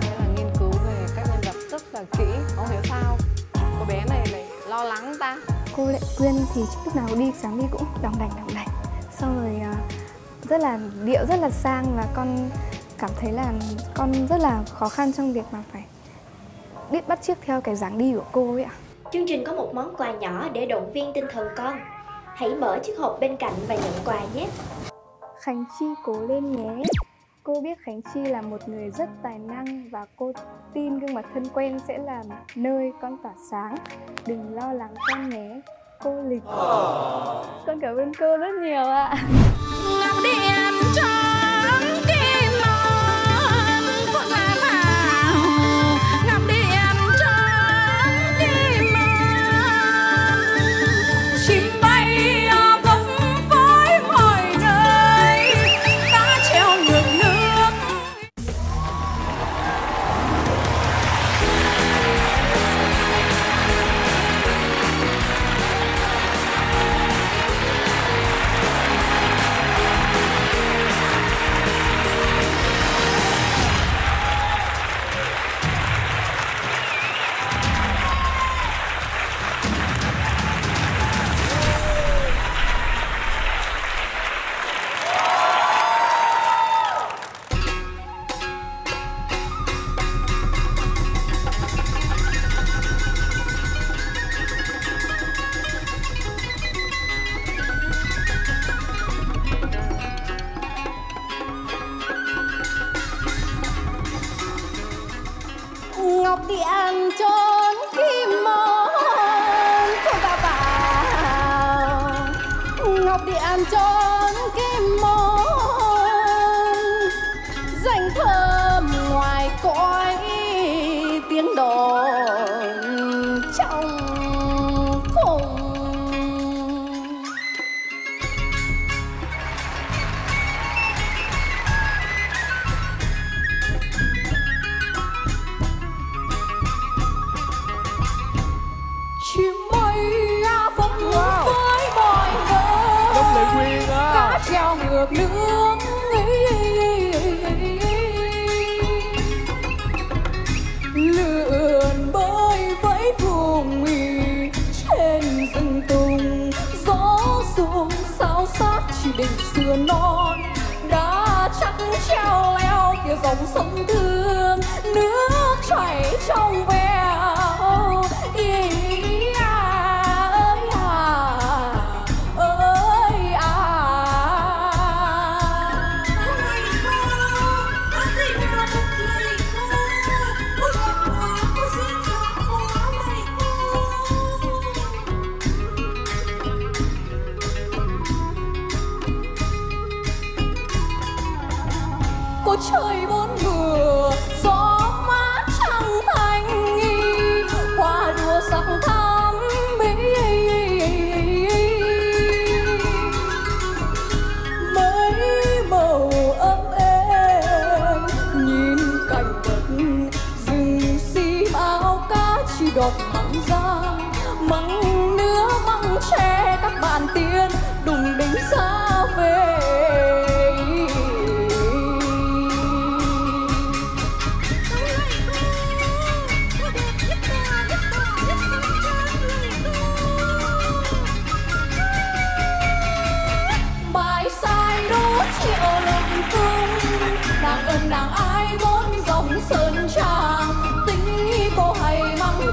Nên là nghiên cứu về các nhân vật rất là kỹ. Không hiểu sao cô bé này lại lo lắng ta. Cô Quyên thì lúc nào đi sáng đi cũng đỏng đành, xong rồi rất là điệu rất là sang, và con cảm thấy là con rất là khó khăn trong việc mà phải biết bắt chước theo cái dáng đi của cô ấy ạ. Chương trình có một món quà nhỏ để động viên tinh thần con. Hãy mở chiếc hộp bên cạnh và nhận quà nhé. Khánh Chi cố lên nhé. Cô biết Khánh Chi là một người rất tài năng và cô tin Gương Mặt Thân Quen sẽ là nơi con tỏa sáng. Đừng lo lắng con nhé, cô Lịch. Con cảm ơn cô rất nhiều ạ. Hãy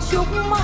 subscribe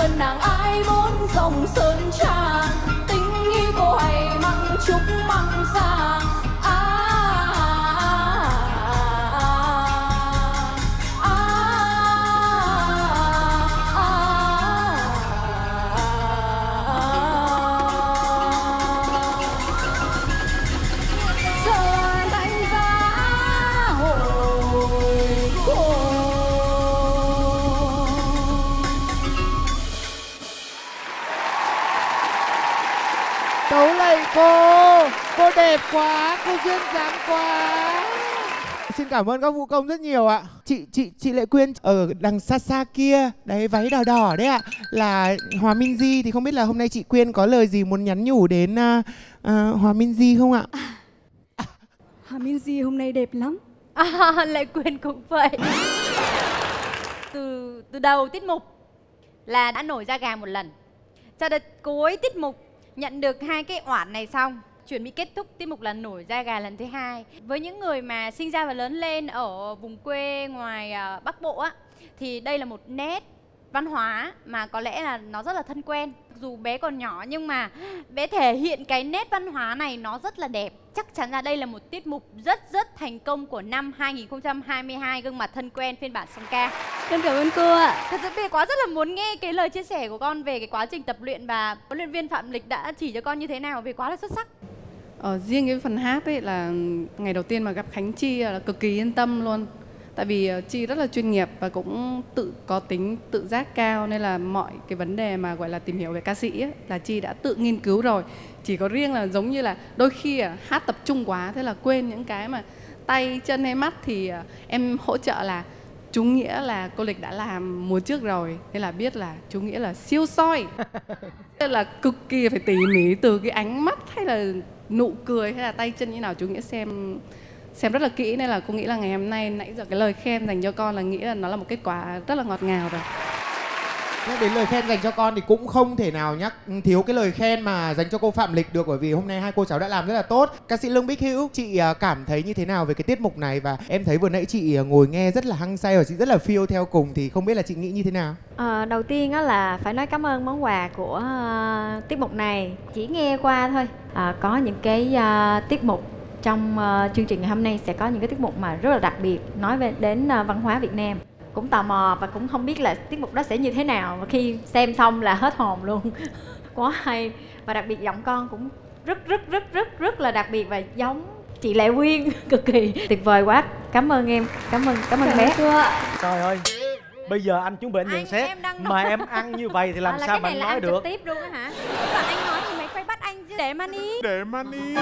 hơn nàng ai bốn dòng sơn trà, tình yêu cô hay măng trúc măng già. Cô đẹp quá, cô duyên dáng quá. Xin cảm ơn các vũ công rất nhiều ạ. Chị Lệ Quyên ở đằng xa xa kia, đấy váy đỏ đỏ đấy ạ, là Hòa Minzy, thì không biết là hôm nay chị Quyên có lời gì muốn nhắn nhủ đến Hòa Minzy không ạ? Hòa Minzy hôm nay đẹp lắm. Lệ Quyên cũng vậy. Từ đầu tiết mục là đã nổi da gà một lần. Cho đến cuối tiết mục nhận được hai cái oản này xong, chuẩn bị kết thúc tiết mục là nổi da gà lần thứ hai. Với những người mà sinh ra và lớn lên ở vùng quê ngoài Bắc Bộ á, thì đây là một nét văn hóa mà có lẽ là nó rất là thân quen. Dù bé còn nhỏ nhưng mà bé thể hiện cái nét văn hóa này nó rất là đẹp. Chắc chắn là đây là một tiết mục rất thành công của năm 2022 Gương Mặt Thân Quen phiên bản song ca. Con cảm ơn cô ạ. Thật sự quá rất là muốn nghe cái lời chia sẻ của con về cái quá trình tập luyện và huấn luyện viên Phạm Lịch đã chỉ cho con như thế nào, vì quá là xuất sắc. Riêng cái phần hát ấy là ngày đầu tiên mà gặp Khánh Chi là cực kỳ yên tâm luôn. Tại vì Chi rất là chuyên nghiệp và cũng tự có tính tự giác cao, nên là mọi cái vấn đề mà gọi là tìm hiểu về ca sĩ ấy, là Chi đã tự nghiên cứu rồi. Chỉ có riêng là giống như là đôi khi hát tập trung quá, thế là quên những cái mà tay, chân hay mắt, thì em hỗ trợ là chú Nghĩa, là cô Lịch đã làm mùa trước rồi, nên là biết là chú Nghĩa là siêu soi. Nên là cực kỳ phải tỉ mỉ từ cái ánh mắt hay là nụ cười hay là tay chân như nào, chú Nghĩa xem rất là kỹ, nên là cô nghĩ là ngày hôm nay nãy giờ cái lời khen dành cho con là nghĩ là nó là một kết quả rất là ngọt ngào rồi. Nhắc đến lời khen dành cho con thì cũng không thể nào nhắc thiếu cái lời khen mà dành cho cô Phạm Lịch được, bởi vì hôm nay hai cô cháu đã làm rất là tốt. Ca sĩ Lương Bích Hữu, chị cảm thấy như thế nào về cái tiết mục này? Và em thấy vừa nãy chị ngồi nghe rất là hăng say và chị rất là phiêu theo cùng, thì không biết là chị nghĩ như thế nào? Đầu tiên á là phải nói cảm ơn món quà của tiết mục này. Chỉ nghe qua thôi, có những cái tiết mục trong chương trình ngày hôm nay sẽ có những cái tiết mục mà rất là đặc biệt nói về đến văn hóa Việt Nam. Cũng tò mò và cũng không biết là tiết mục đó sẽ như thế nào, và khi xem xong là hết hồn luôn. Quá hay, và đặc biệt giọng con cũng rất là đặc biệt và giống chị Lệ Quyên cực kỳ tuyệt vời quá. Cảm ơn em, cảm ơn bé. Trời ơi, bây giờ anh chuẩn bị nhận xét em mà em ăn như vậy thì làm sao mà nói ăn được? Trực tiếp luôn á hả? Còn anh nói thì mày phải bắt anh chứ. Để mani. Để mani.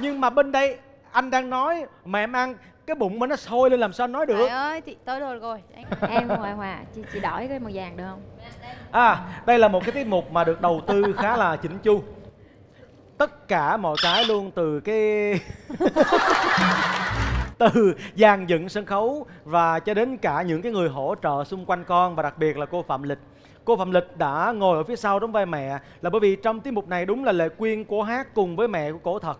Nhưng mà bên đây anh đang nói mà em ăn, cái bụng mà nó sôi lên làm sao nói được? Trời ơi, thì tới đồ rồi. Em Hòa, chị đổi cái màu vàng được không? Đây là một cái tiết mục mà được đầu tư khá là chỉnh chu. Tất cả mọi cái luôn, từ cái... từ dàn dựng sân khấu và cho đến cả những cái người hỗ trợ xung quanh con, và đặc biệt là cô Phạm Lịch. Cô Phạm Lịch đã ngồi ở phía sau đóng vai mẹ, là bởi vì trong tiết mục này đúng là Lệ Quyên cô hát cùng với mẹ của cô thật.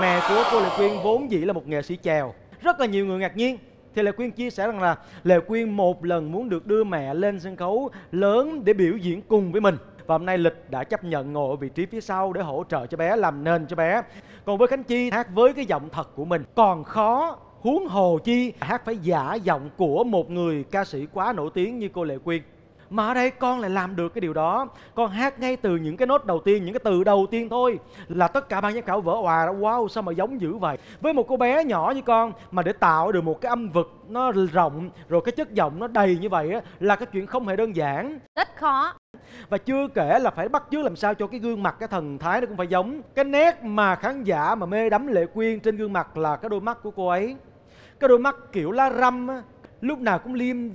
Mẹ của cô Lệ Quyên vốn dĩ là một nghệ sĩ chèo. Rất là nhiều người ngạc nhiên. Thì Lệ Quyên chia sẻ rằng là Lệ Quyên một lần muốn được đưa mẹ lên sân khấu lớn để biểu diễn cùng với mình. Và hôm nay Lịch đã chấp nhận ngồi ở vị trí phía sau để hỗ trợ cho bé, làm nền cho bé. Còn với Khánh Chi, hát với cái giọng thật của mình còn khó, huống hồ chi hát phải giả giọng của một người ca sĩ quá nổi tiếng như cô Lệ Quyên. Mà ở đây con lại làm được cái điều đó. Con hát ngay từ những cái nốt đầu tiên, những cái từ đầu tiên thôi là tất cả ban giám khảo vỡ òa. Wow, sao mà giống dữ vậy. Với một cô bé nhỏ như con mà để tạo được một cái âm vực nó rộng, rồi cái chất giọng nó đầy như vậy á, là cái chuyện không hề đơn giản. Rất khó. Và chưa kể là phải bắt chước làm sao cho cái gương mặt, cái thần thái nó cũng phải giống. Cái nét mà khán giả mà mê đắm Lệ Quyên trên gương mặt là cái đôi mắt của cô ấy. Cái đôi mắt kiểu lá răm á, lúc nào cũng lim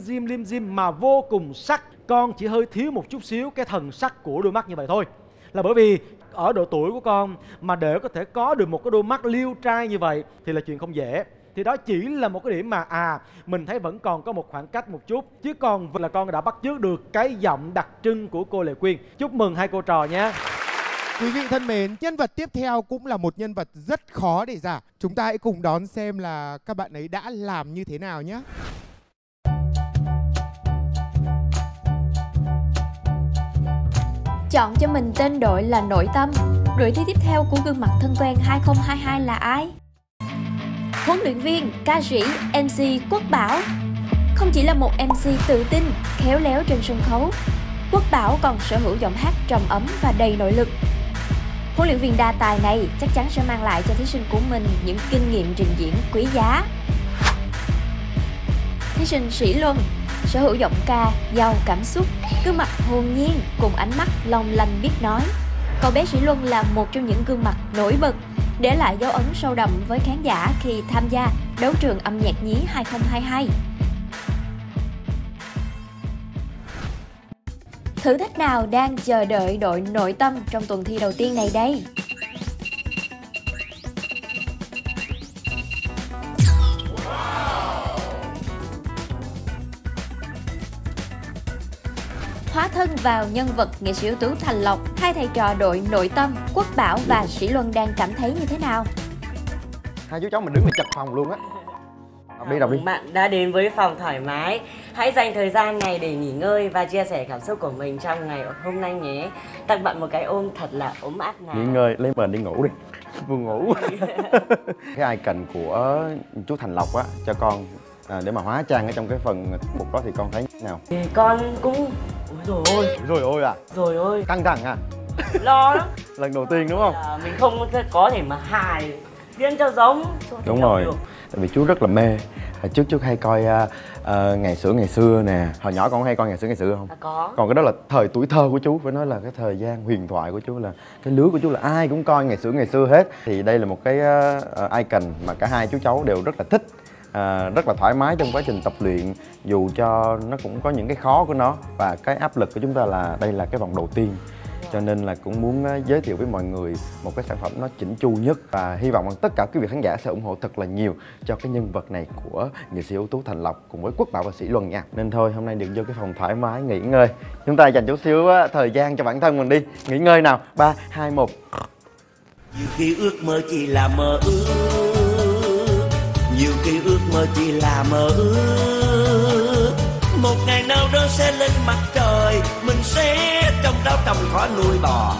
dim mà vô cùng sắc. Con chỉ hơi thiếu một chút xíu cái thần sắc của đôi mắt như vậy thôi, là bởi vì ở độ tuổi của con mà để có thể có được một cái đôi mắt liêu trai như vậy thì là chuyện không dễ. Thì đó chỉ là một cái điểm mà mình thấy vẫn còn có một khoảng cách một chút, chứ còn là con đã bắt chước được cái giọng đặc trưng của cô Lệ Quyên. Chúc mừng hai cô trò nhé. Quý vị thân mến, nhân vật tiếp theo cũng là một nhân vật rất khó để giả. Chúng ta hãy cùng đón xem là các bạn ấy đã làm như thế nào nhé. chọn cho mình tên đội là Nội Tâm. Đội thi tiếp theo của Gương mặt thân quen 2022 là ai? Huấn luyện viên, ca sĩ, MC Quốc Bảo. Không chỉ là một MC tự tin, khéo léo trên sân khấu, Quốc Bảo còn sở hữu giọng hát trầm ấm và đầy nội lực. Huấn luyện viên đa tài này chắc chắn sẽ mang lại cho thí sinh của mình những kinh nghiệm trình diễn quý giá. Thí sinh Sỹ Luân sở hữu giọng ca giàu cảm xúc, gương mặt hồn nhiên cùng ánh mắt long lanh biết nói. Cậu bé Sỹ Luân là một trong những gương mặt nổi bật, để lại dấu ấn sâu đậm với khán giả khi tham gia Đấu trường âm nhạc nhí 2022. Thử thách nào đang chờ đợi đội Nội Tâm trong tuần thi đầu tiên này đây? Hóa thân vào nhân vật nghệ sĩ ưu tú Thành Lộc, hai thầy trò đội Nội Tâm, Quốc Bảo và Sỹ Luân đang cảm thấy như thế nào? Hai chú cháu mình đứng mình chật phòng luôn á. Đọc đi. Bạn đã đến với phòng thoải mái. Hãy dành thời gian này để nghỉ ngơi và chia sẻ cảm xúc của mình trong ngày hôm nay nhé. Tặng bạn một cái ôm thật là ấm áp nào. Nghỉ ngơi, lấy mền đi ngủ đi. Vừa ngủ. Cái icon của chú Thành Lộc á cho con để mà hóa trang ở trong cái phần mục đó thì con thấy như nào? Thì con cũng Rồi ôi. Căng thẳng à? Lo lắm. Lần đầu tiên đúng không? Mình không có thể mà hài diễn cho giống. Đúng rồi. Được. Tại vì chú rất là mê. Hồi trước chú hay coi Ngày xưa nè. Hồi nhỏ con hay coi Ngày xưa không? Có. Còn cái đó là thời tuổi thơ của chú, phải nói là cái thời gian huyền thoại của chú, là cái lứa của chú là ai cũng coi Ngày xưa hết. Thì đây là một cái icon mà cả hai chú cháu đều rất là thích. Rất là thoải mái trong quá trình tập luyện, dù cho nó cũng có những cái khó của nó. Và cái áp lực của chúng ta là đây là cái vòng đầu tiên, cho nên là cũng muốn giới thiệu với mọi người một cái sản phẩm nó chỉnh chu nhất. Và hy vọng tất cả quý vị khán giả sẽ ủng hộ thật là nhiều cho cái nhân vật này của nghệ sĩ ưu tú Thành Lộc cùng với Quốc Bảo và Sỹ Luân nha. Nên thôi, hôm nay được vô cái phòng thoải mái nghỉ ngơi, chúng ta dành chút xíu thời gian cho bản thân mình đi. Nghỉ ngơi nào, 3, 2, 1. Nhiều khi ước mơ chỉ là mơ ước, nhiều khi ước mơ chỉ là mơ ước. Một ngày nào đó sẽ lên mặt trời, mình sẽ trong đó trồng cỏ nuôi bò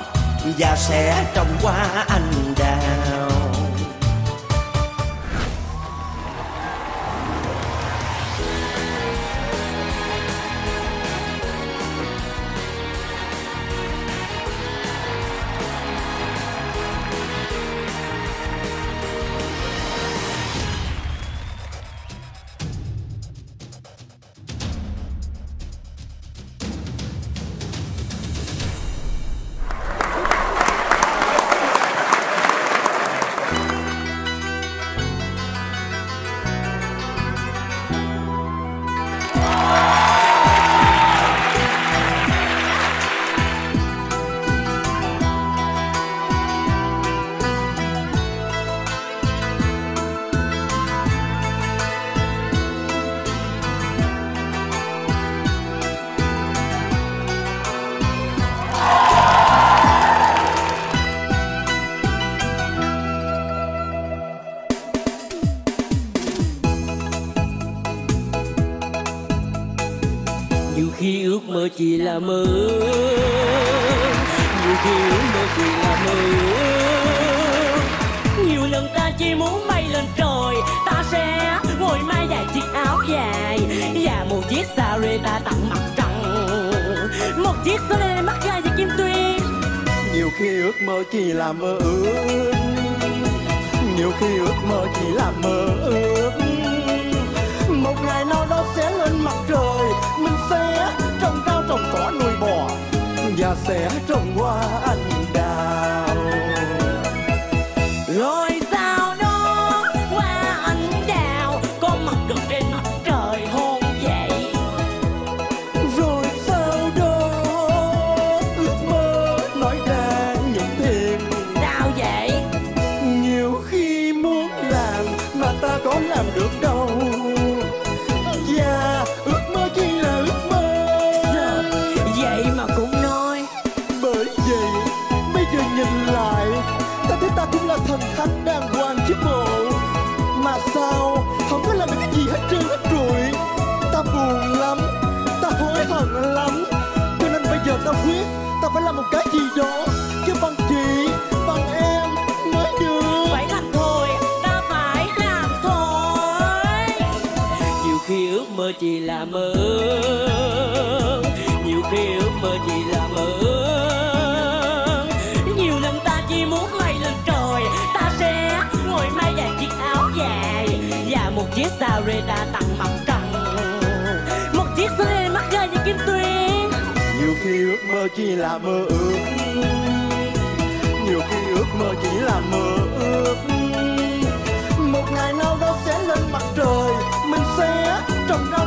và sẽ trồng hoa anh đào. Chỉ là mơ, nhiều khi ước mơ chỉ là mơ. Nhiều lần ta chỉ muốn bay lên trời, ta sẽ ngồi mai dài chiếc áo dài và một chiếc xà rê ta tặng mặt trăng, một chiếc xà rê mắt gai và kim tuyến. Nhiều khi ước mơ chỉ là mơ ước, nhiều khi ước mơ chỉ là mơ ước. Một ngày nào đó sẽ lên mặt trời, mình sẽ trồng rau trồng cỏ nuôi bò và sẽ trồng hoa anh đào. Rồi sau đó hoa anh đào có mặt được trên mặt trời hôn dậy. Rồi sau đó ước mơ nói ra những tiền. Sao vậy? Nhiều khi muốn làm mà ta có làm được đâu. Ta buồn lắm, ta hối hận lắm, cho nên bây giờ ta quyết ta phải làm một cái gì đó. Chứ bằng chị, bằng em mới được. Phải làm thôi, ta phải làm thôi. Nhiều khi ước mơ chỉ là mơ, nhiều khi ước mơ chỉ là mơ. Nhiều lần ta chỉ muốn mây lên trời, ta sẽ ngồi may vài chiếc áo dài và một chiếc xà rê đã tặng mầm cầm, một chiếc xe mắc gai và kim tuyến. Nhiều khi ước mơ chỉ là mơ ước, nhiều khi ước mơ chỉ là mơ ước. Một ngày nào đó sẽ lên mặt trời, mình sẽ trồng rau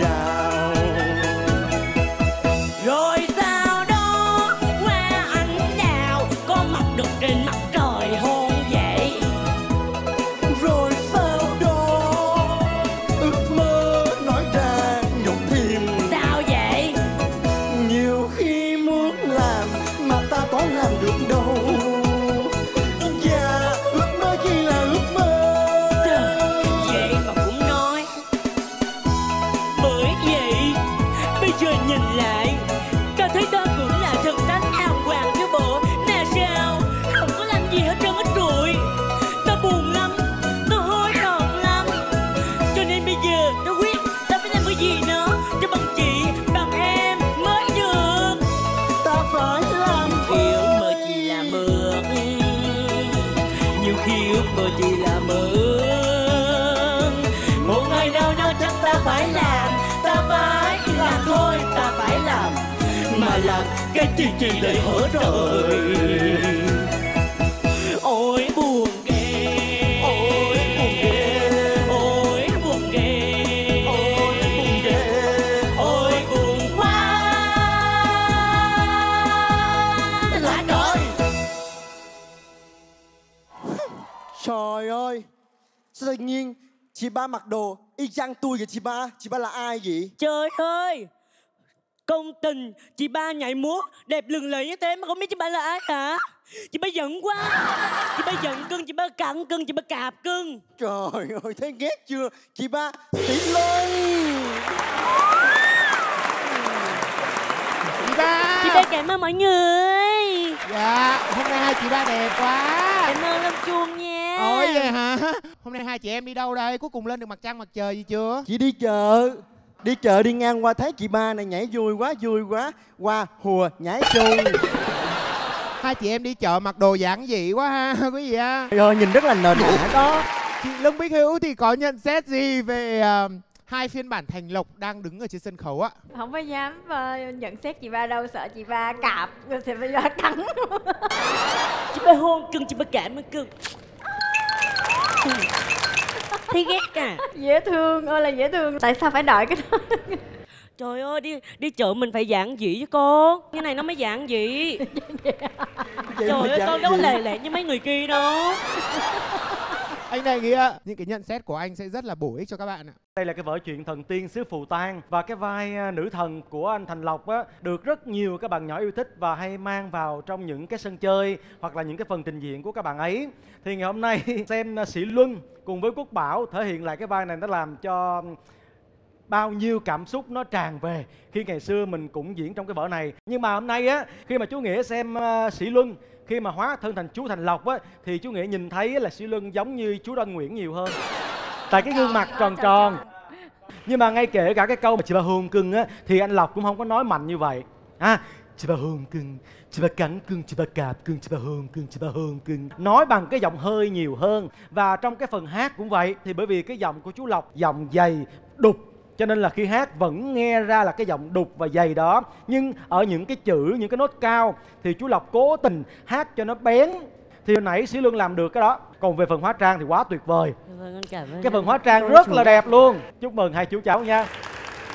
đào. Rồi sau đó hoa anh đào có mọc được trên mặt trời hôn vậy. Rồi sau đó ước mơ nói ra nhục thêm. Sao vậy? Nhiều khi muốn làm mà ta có làm được đâu. Và ước mơ chỉ là ước mơ. Là cái chi chi để hở trời. Ôi buồn ghê, ôi buồn ghê, ôi buồn ghê, ôi buồn ghê, ôi buồn quá là trời. Trời ơi, sao tự nhiên chị ba mặc đồ y chang tôi vậy chị ba? Chị ba là ai vậy? Trời ơi, công tình chị ba nhảy múa đẹp lừng lẫy như thế mà không biết chị ba là ai hả? Chị ba giận quá, chị ba giận cưng, chị ba cặn cưng, chị ba cạp cưng. Trời ơi, thấy ghét chưa? Chị ba Sỹ Luân. Chị ba, chị ba cảm ơn mọi người. Dạ, hôm nay hai chị ba đẹp quá. Cảm ơn Lâm Chuông nha. Ôi vậy hả? Hôm nay hai chị em đi đâu đây? Cuối cùng lên được mặt trăng mặt trời gì chưa? Chị đi chợ. Đi chợ đi ngang qua thấy chị ba này nhảy vui quá qua hùa nhảy chung. Hai chị em đi chợ mặc đồ giản dị quá ha quý vị ha. Rồi nhìn rất là nền nã đó. Chị Lương Bích Hữu thì có nhận xét gì về hai phiên bản Thành Lộc đang đứng ở trên sân khấu ạ? Không có dám nhận xét chị ba đâu, sợ chị ba cạp rồi chị ba cắn. Chị ba hôn cưng, chị ba cảm ơn cưng. Thấy ghét à? Dễ thương ơi là dễ thương. Tại sao phải đợi cái đó? Trời ơi, đi chợ mình phải giản dị với cô. Cái này nó mới giản dị. Trời ơi, con đâu có lề lệ như mấy người kia đâu. Anh này kìa. Những cái nhận xét của anh sẽ rất là bổ ích cho các bạn ạ. Đây là cái vở chuyện Thần Tiên xứ Phù Tang. Và cái vai nữ thần của anh Thành Lộc á, được rất nhiều các bạn nhỏ yêu thích và hay mang vào trong những cái sân chơi hoặc là những cái phần trình diễn của các bạn ấy. Thì ngày hôm nay xem Sỹ Luân cùng với Quốc Bảo thể hiện lại cái vai này, nó làm cho bao nhiêu cảm xúc nó tràn về. Khi ngày xưa mình cũng diễn trong cái vở này. Nhưng mà hôm nay á, khi mà chú Nghĩa xem Sỹ Luân, khi mà hóa thân thành chú Thành Lộc á, thì chú Nghĩa nhìn thấy là Sỹ Luân giống như chú Đăng Nguyễn nhiều hơn. Tại cái gương mặt tròn tròn. Nhưng mà ngay kể cả cái câu mà chị ba hương cưng á, thì anh Lộc cũng không có nói mạnh như vậy. Chị ba hương cưng, chị ba cắn cưng, chị ba cạp cưng, chị ba hương cưng, chị ba hương cưng. Nói bằng cái giọng hơi nhiều hơn. Và trong cái phần hát cũng vậy. Thì bởi vì cái giọng của chú Lộc giọng dày, đục, cho nên là khi hát vẫn nghe ra là cái giọng đục và dày đó. Nhưng ở những cái chữ, những cái nốt cao thì chú Lộc cố tình hát cho nó bén. Thì hồi nãy Sỹ Luân làm được cái đó. Còn về phần hóa trang thì quá tuyệt vời. Cái phần hóa trang rất là đẹp luôn. Chúc mừng hai chú cháu nha.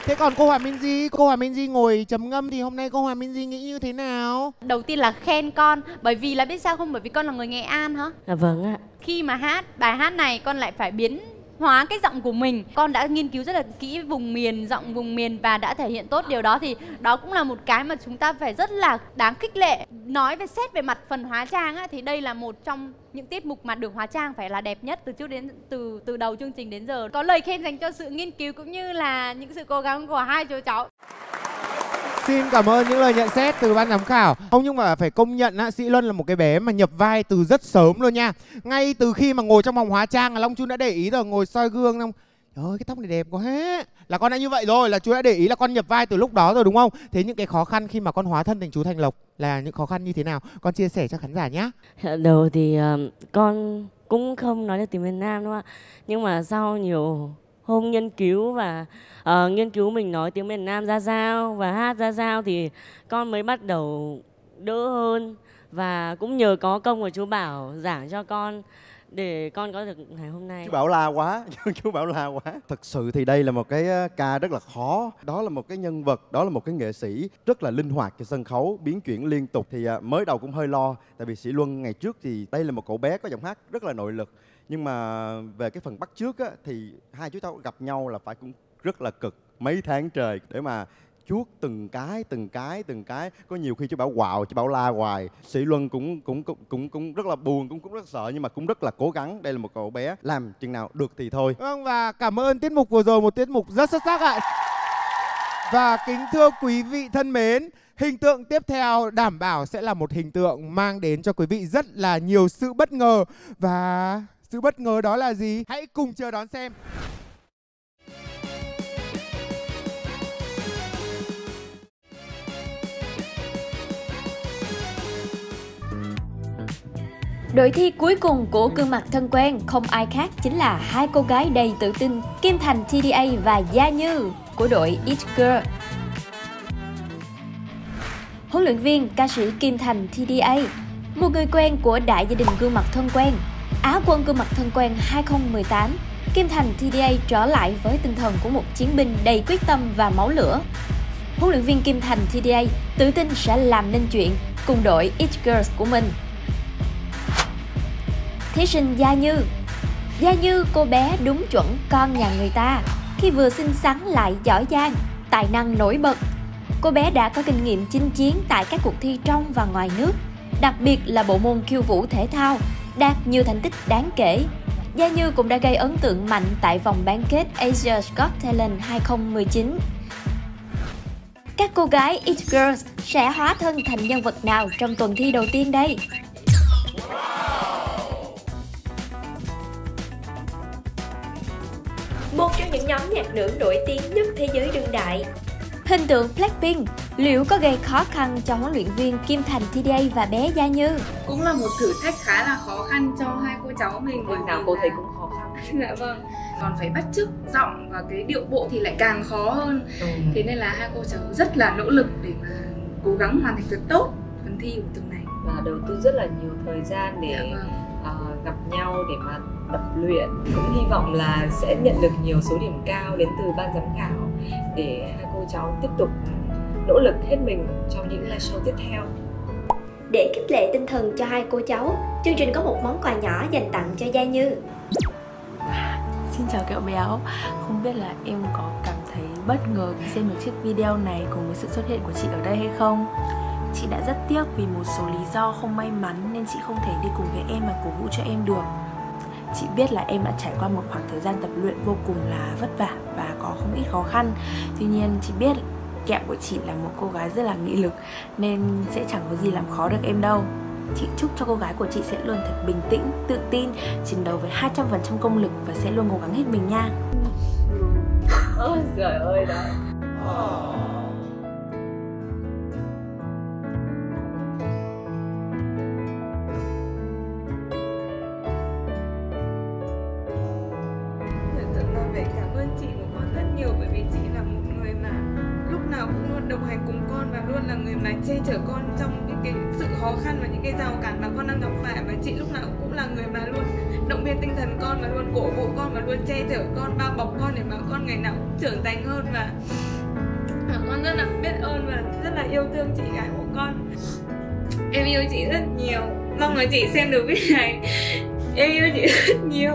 Thế còn cô Hòa Minzy, cô Hòa Minzy ngồi trầm ngâm thì hôm nay cô Hòa Minzy nghĩ như thế nào? Đầu tiên là khen con, bởi vì là biết sao không? Bởi vì con là người Nghệ An hả? Vâng ạ. Khi mà hát bài hát này con lại phải biến hóa cái giọng của mình. Con đã nghiên cứu rất là kỹ vùng miền, giọng vùng miền và đã thể hiện tốt điều đó, thì đó cũng là một cái mà chúng ta phải rất là đáng khích lệ. Nói về xét về mặt phần hóa trang á, thì đây là một trong những tiết mục mà được hóa trang phải là đẹp nhất từ trước đến từ đầu chương trình đến giờ. Có lời khen dành cho sự nghiên cứu cũng như là những sự cố gắng của hai chú cháu. Xin cảm ơn những lời nhận xét từ ban giám khảo. Không, nhưng mà phải công nhận á, Sỹ Luân là một cái bé mà nhập vai từ rất sớm luôn nha. Ngay từ khi mà ngồi trong vòng hóa trang là Long Chun đã để ý rồi, ngồi soi gương xong trời ơi cái tóc này đẹp quá hết. Là con đã như vậy rồi, là chú đã để ý là con nhập vai từ lúc đó rồi đúng không? Thế những cái khó khăn khi mà con hóa thân thành chú Thành Lộc là những khó khăn như thế nào? Con chia sẻ cho khán giả nhé. Đầu thì con cũng không nói được tiếng Việt Nam đúng không ạ? Nhưng mà sau nhiều hôm nghiên cứu và nghiên cứu mình nói tiếng Việt Nam ra sao và hát ra sao thì con mới bắt đầu đỡ hơn, và cũng nhờ có công của chú Bảo giảng cho con để con có được ngày hôm nay. Chú Bảo la quá, chú Bảo la quá. Thực sự thì đây là một cái ca rất là khó. Đó là một cái nhân vật, đó là một cái nghệ sĩ rất là linh hoạt trên sân khấu, biến chuyển liên tục. Thì mới đầu cũng hơi lo, tại vì Sỹ Luân ngày trước thì đây là một cậu bé có giọng hát rất là nội lực. Nhưng mà về cái phần bắt chước á, thì hai chú cháu gặp nhau là phải cũng rất là cực, mấy tháng trời để mà chuốt từng cái. Có nhiều khi chú Bảo quạo, chú Bảo la hoài. Sỹ Luân cũng rất là buồn, cũng rất sợ, nhưng mà cũng rất là cố gắng. Đây là một cậu bé làm chừng nào được thì thôi. Vâng, và cảm ơn tiết mục vừa rồi, một tiết mục rất xuất sắc ạ. Và kính thưa quý vị thân mến, hình tượng tiếp theo đảm bảo sẽ là một hình tượng mang đến cho quý vị rất là nhiều sự bất ngờ. Và sự bất ngờ đó là gì? Hãy cùng chờ đón xem. Đội thi cuối cùng của Gương Mặt Thân Quen không ai khác chính là hai cô gái đầy tự tin Kim Thành TDA và Gia Như của đội It Girl. Huấn luyện viên ca sĩ Kim Thành TDA, một người quen của đại gia đình Gương Mặt Thân Quen, Á quân Gương Mặt Thân Quen 2018, Kim Thành TDA trở lại với tinh thần của một chiến binh đầy quyết tâm và máu lửa. Huấn luyện viên Kim Thành TDA tự tin sẽ làm nên chuyện cùng đội It Girls của mình. Thí sinh Gia Như. Gia Như, cô bé đúng chuẩn con nhà người ta, khi vừa xinh xắn lại giỏi giang, tài năng nổi bật. Cô bé đã có kinh nghiệm chinh chiến tại các cuộc thi trong và ngoài nước, đặc biệt là bộ môn khiêu vũ thể thao, đạt nhiều thành tích đáng kể. Gia Như cũng đã gây ấn tượng mạnh tại vòng bán kết Asia Scott Talent 2019. Các cô gái It Girls sẽ hóa thân thành nhân vật nào trong tuần thi đầu tiên đây? Một trong những nhóm nhạc nữ nổi tiếng nhất thế giới đương đại. Hình tượng Blackpink liệu có gây khó khăn cho huấn luyện viên Kim Thành TDA và bé Gia Như? Cũng là một thử thách khá là khó khăn cho hai cô cháu mình. Bởi nào cô thấy cũng khó khăn. Dạ vâng. Còn phải bắt chước giọng và cái điệu bộ thì lại càng khó hơn. Thế nên là hai cô cháu rất là nỗ lực để mà cố gắng hoàn thành thật tốt phần thi của tuần này. Và đầu tư rất là nhiều thời gian để gặp nhau để mà tập luyện. Cũng hy vọng là sẽ nhận được nhiều số điểm cao đến từ ban giám khảo để hai cô cháu tiếp tục nỗ lực hết mình trong những live show tiếp theo. Để khích lệ tinh thần cho hai cô cháu, chương trình có một món quà nhỏ dành tặng cho Gia Như. Xin chào kẹo béo, không biết là em có cảm thấy bất ngờ khi xem được chiếc video này cùng với sự xuất hiện của chị ở đây hay không? Chị đã rất tiếc vì một số lý do không may mắn nên chị không thể đi cùng với em và cổ vũ cho em được. Chị biết là em đã trải qua một khoảng thời gian tập luyện vô cùng là vất vả và có không ít khó khăn. Tuy nhiên chị biết kẹo của chị là một cô gái rất là nghị lực nên sẽ chẳng có gì làm khó được em đâu. Chị chúc cho cô gái của chị sẽ luôn thật bình tĩnh, tự tin, chiến đấu với 200% công lực và sẽ luôn cố gắng hết mình nha. Ôi trời ơi đó. Che chở con trong những cái sự khó khăn và những cái rào cản mà con đang gặp phải, và chị lúc nào cũng là người mà luôn động viên tinh thần con và luôn cổ vũ con và luôn che chở con, bao bọc con để mà con ngày nào cũng trưởng thành hơn. Và con rất là biết ơn và rất là yêu thương chị gái của con. Em yêu chị rất nhiều. Mong là chị xem được video này. Em yêu chị rất nhiều.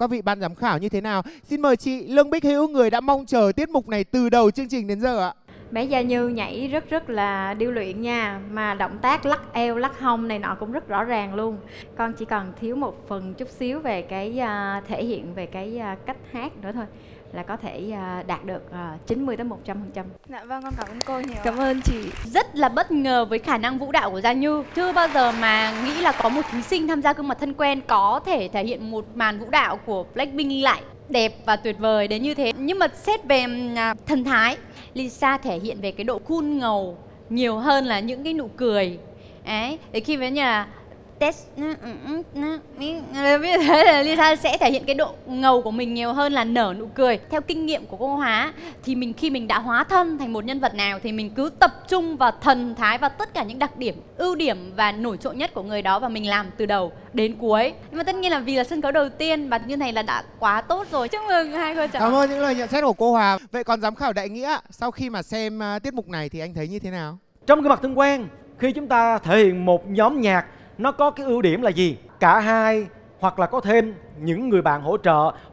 Các vị ban giám khảo như thế nào? Xin mời chị Lương Bích Hữu, người đã mong chờ tiết mục này từ đầu chương trình đến giờ ạ. Bé Gia Như nhảy rất là điêu luyện nha, mà động tác lắc eo lắc hông này nọ cũng rất rõ ràng luôn. Con chỉ còn thiếu một phần chút xíu về cái thể hiện, về cái cách hát nữa thôi là có thể đạt được 90 đến 100%. Dạ vâng, con cảm ơn cô nhiều. Cảm ơn chị. Rất là bất ngờ với khả năng vũ đạo của Gia Như. Chưa bao giờ mà nghĩ là có một thí sinh tham gia Gương Mặt Thân Quen có thể thể hiện một màn vũ đạo của Blackpink lại đẹp và tuyệt vời đến như thế. Nhưng mà xét về thần thái, Lisa thể hiện về cái độ cool ngầu nhiều hơn là những cái nụ cười. Đấy, để khi với nhà test biết thế là Lisa sẽ thể hiện cái độ ngầu của mình nhiều hơn là nở nụ cười. Theo kinh nghiệm của cô Hóa thì mình khi mình đã hóa thân thành một nhân vật nào thì mình cứ tập trung vào thần thái và tất cả những đặc điểm, ưu điểm và nổi trội nhất của người đó, và mình làm từ đầu đến cuối. Nhưng mà tất nhiên là vì là sân khấu đầu tiên và như này là đã quá tốt rồi. Chúc mừng hai cô cháu. Cảm ơn những lời nhận xét của cô Hòa. Vậy còn giám khảo Đại Nghĩa, sau khi mà xem tiết mục này thì anh thấy như thế nào? Trong Gương Mặt Thân Quen, khi chúng ta thể hiện một nhóm nhạc, nó có cái ưu điểm là gì? Cả hai hoặc là có thêm những người bạn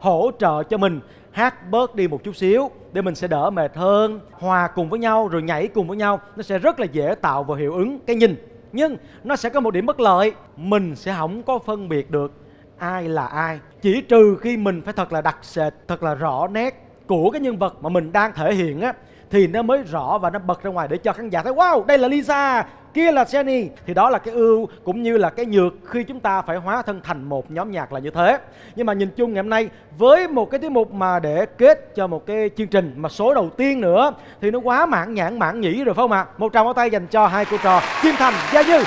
hỗ trợ cho mình hát bớt đi một chút xíu để mình sẽ đỡ mệt hơn, hòa cùng với nhau rồi nhảy cùng với nhau, nó sẽ rất là dễ tạo vào hiệu ứng cái nhìn. Nhưng nó sẽ có một điểm bất lợi, mình sẽ không có phân biệt được ai là ai, chỉ trừ khi mình phải thật là đặc sệt, thật là rõ nét của cái nhân vật mà mình đang thể hiện á, thì nó mới rõ và nó bật ra ngoài để cho khán giả thấy wow, đây là Lisa, kia là Jenny. Thì đó là cái ưu cũng như là cái nhược khi chúng ta phải hóa thân thành một nhóm nhạc là như thế. Nhưng mà nhìn chung ngày hôm nay với một cái tiết mục mà để kết cho một cái chương trình mà số đầu tiên nữa thì nó quá mãn nhãn mãn nhĩ rồi phải không ạ? Một tràng pháo tay dành cho hai cô trò Kim Thành, Gia Như.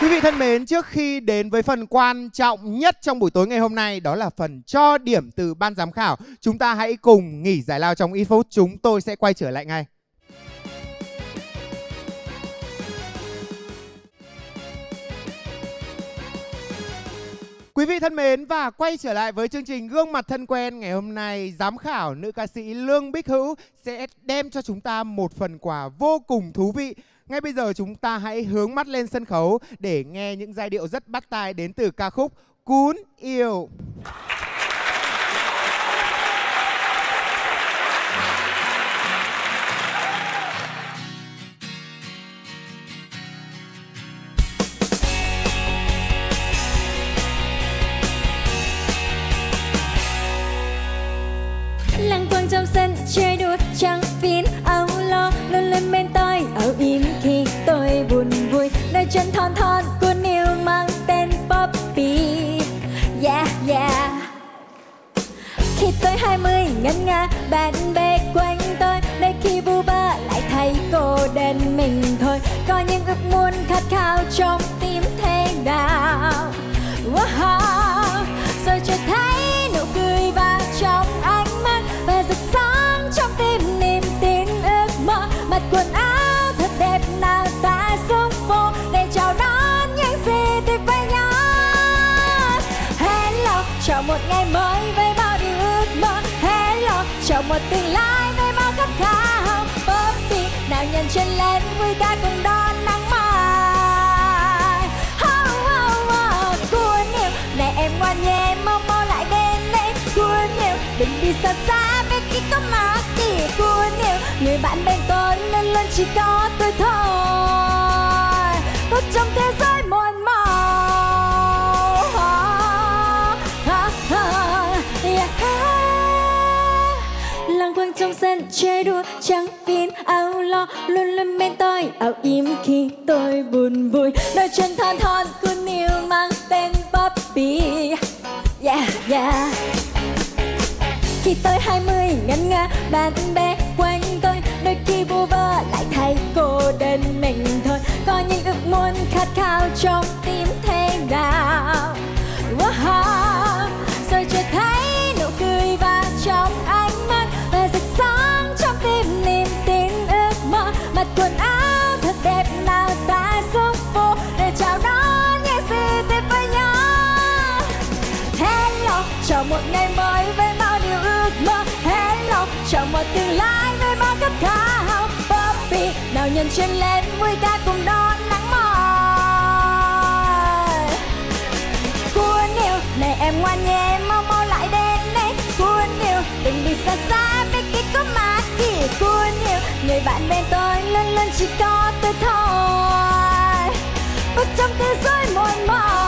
Quý vị thân mến, trước khi đến với phần quan trọng nhất trong buổi tối ngày hôm nay, đó là phần cho điểm từ ban giám khảo, chúng ta hãy cùng nghỉ giải lao trong ít phút. Chúng tôi sẽ quay trở lại ngay. Quý vị thân mến, và quay trở lại với chương trình Gương mặt thân quen. Ngày hôm nay, giám khảo nữ ca sĩ Lương Bích Hữu sẽ đem cho chúng ta một phần quà vô cùng thú vị. Ngay bây giờ chúng ta hãy hướng mắt lên sân khấu để nghe những giai điệu rất bắt tai đến từ ca khúc Cún Yêu. Lăng quăng trong sân chơi đùa trăng phím áo lo luôn lên bên tai áo im khi tôi buồn vui nơi chân thon thon cuốn yêu mang tên Poppy. Yeah yeah. Khi tôi 20 ngân nga bạn bè quanh tôi đây khi vu ba lại thấy cô đơn mình thôi có những ước muốn khát khao trong tim thế nào. Wow, rồi chợt thấy nụ cười và trong ánh mắt và rực sáng trong tim niềm tin ước mơ. Mặc quần áo thật đẹp nào ta xuống phố để chào đón những gì tuyệt vời nhất. Hello, chào một ngày mới với bao điều ước mơ. Hello, chào một tương lai với bao khát khao. Poppy, nào nhân chân lên vui ta cùng đón nắng mai. Oh, oh, oh, cuốn yêu, này em ngoan nhé, mau mau lại bên đây. Cuốn yêu, đừng đi xa xa bên kia có mặt kìa. Cuốn yêu, người bạn bên tôi nên luôn chỉ có tôi thôi. Bước trong thế giới muôn màu. Lăng quăng trong sân chơi đùa trắng phim áo lo luôn luôn bên tôi áo im khi tôi buồn vui đôi chân thon thon cuốn yêu mang tên Poppy. Yeah yeah. Khi tôi 20 ngân nga bạn bè quanh tôi đôi khi vu vơ lại thấy cô đơn mình thôi có những ước muốn khát khao trong tim thế nào. Wow, rồi chợt thấy nụ cười và trong ánh mắt và rực sáng trong tim niềm tin ước mơ. Mặc quần áo thật đẹp nào ta xuống phố để chào đón những gì tuyệt vời nhất. Hello, chào một ngày mới với bao điều ước mơ. Hello, chào một tương lai với bao khát khao. Poppy, nào nhân chuyên lên vui ta cùng đón nắng mai. Cuốn yêu, này em ngoan nhé, mau mau lại đến đây. Cuốn yêu, đừng đi xa xa bên kia có mặt kìa. Cuốn yêu, người bạn bên tôi luôn luôn chỉ có tôi thôi. Bước trong thế giới muôn màu.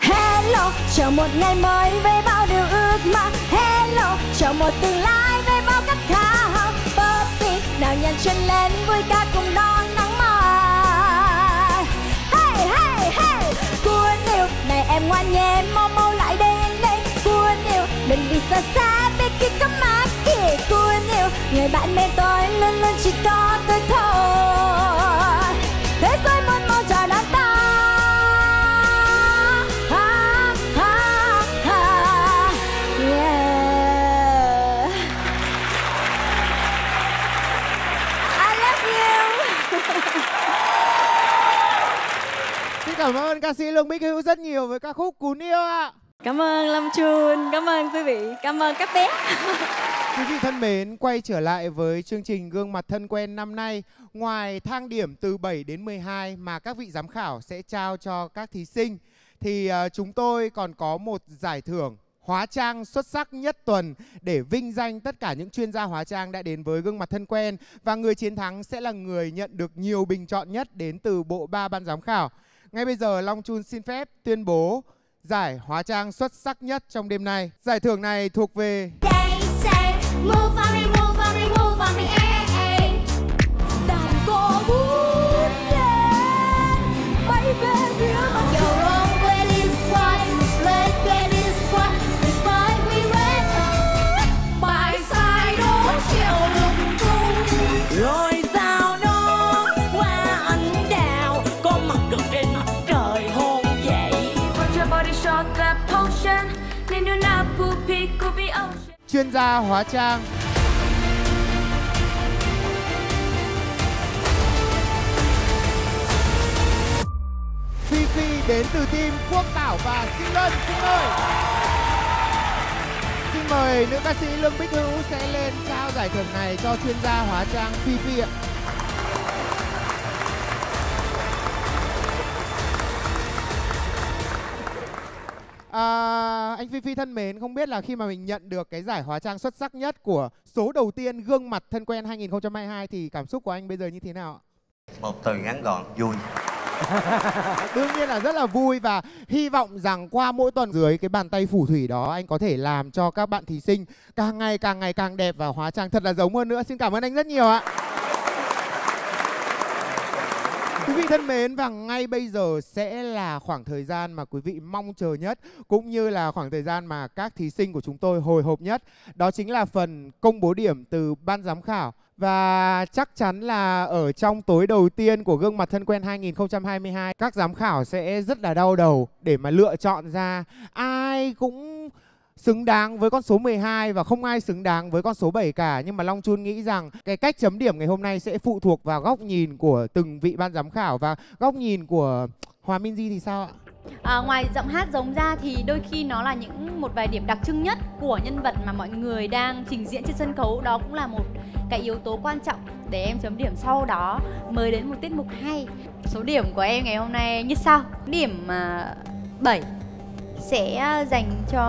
Hello, chào một ngày mới với bao điều ước mơ. Hello, chào một tương lai với bao khát khao. Poppy, nào nhanh chân lên vui ta cùng đón nắng mai. Hey hey hey. Cuốn yêu, này em ngoan nhé, mau mau lại đến đây. Cuốn yêu, đừng đi xa xa bên kia có má kìa. Cuốn yêu, người bạn bên tôi luôn luôn chỉ có tôi thôi. Thế giới muôn màu chờ đón ta. Cảm ơn ca sĩ Lương Bích Hữu rất nhiều với ca khúc Cún Yêu ạ. Cảm ơn Long Chun, cảm ơn quý vị, cảm ơn các bé. Quý vị thân mến, quay trở lại với chương trình Gương mặt thân quen năm nay. Ngoài thang điểm từ 7 đến 12 mà các vị giám khảo sẽ trao cho các thí sinh, thì chúng tôi còn có một giải thưởng hóa trang xuất sắc nhất tuần để vinh danh tất cả những chuyên gia hóa trang đã đến với Gương mặt thân quen. Và người chiến thắng sẽ là người nhận được nhiều bình chọn nhất đến từ bộ ba ban giám khảo. Ngay bây giờ, Long Chun xin phép tuyên bố giải hóa trang xuất sắc nhất trong đêm nay. Giải thưởng này thuộc về... Nên đôi nào chuyên gia hóa trang. Phi Phi đến từ team Quốc Bảo và Sỹ Luân, xin mời. Xin mời nữ ca sĩ Lương Bích Hữu sẽ lên trao giải thưởng này cho chuyên gia hóa trang Phi Phi ạ. Anh Phi Phi thân mến, không biết là khi mà mình nhận được cái giải hóa trang xuất sắc nhất của số đầu tiên Gương Mặt Thân Quen 2022 thì cảm xúc của anh bây giờ như thế nào? Một từ ngắn gọn, vui. Đương nhiên là rất là vui, và hy vọng rằng qua mỗi tuần dưới cái bàn tay phù thủy đó, anh có thể làm cho các bạn thí sinh càng ngày càng đẹp và hóa trang thật là giống hơn nữa. Xin cảm ơn anh rất nhiều ạ. Quý vị thân mến, và ngay bây giờ sẽ là khoảng thời gian mà quý vị mong chờ nhất, cũng như là khoảng thời gian mà các thí sinh của chúng tôi hồi hộp nhất. Đó chính là phần công bố điểm từ ban giám khảo. Và chắc chắn là ở trong tối đầu tiên của Gương Mặt Thân Quen 2022, các giám khảo sẽ rất là đau đầu để mà lựa chọn ra ai cũng xứng đáng với con số 12 và không ai xứng đáng với con số 7 cả. Nhưng mà Long Chun nghĩ rằng cái cách chấm điểm ngày hôm nay sẽ phụ thuộc vào góc nhìn của từng vị ban giám khảo. Và góc nhìn của Hòa Minzy thì sao ạ? Ngoài giọng hát giống ra thì đôi khi nó là một vài điểm đặc trưng nhất của nhân vật mà mọi người đang trình diễn trên sân khấu. Đó cũng là một cái yếu tố quan trọng để em chấm điểm sau đó mới đến một tiết mục hay. Số điểm của em ngày hôm nay như sau. Điểm 7 sẽ dành cho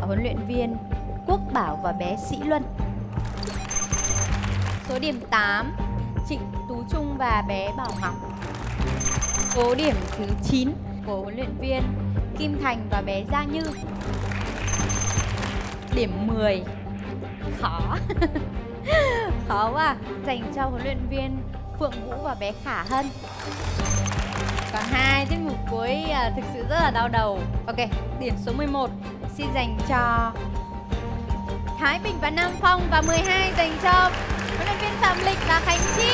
huấn luyện viên Quốc Bảo và bé Sỹ Luân. Số điểm 8, Trịnh Tú Trung và bé Bảo Ngọc. Số điểm thứ 9 của huấn luyện viên Kim Thành và bé Gia Như. Điểm 10, khó khó quá, dành cho huấn luyện viên Phượng Vũ và bé Khả Hân. Còn hai tiết mục cuối thực sự rất là đau đầu. Ok, điểm số 11 xin dành cho Thái Bình và Nam Phong, và 12 dành cho huấn luyện viên Phạm Lịch và Khánh Chi.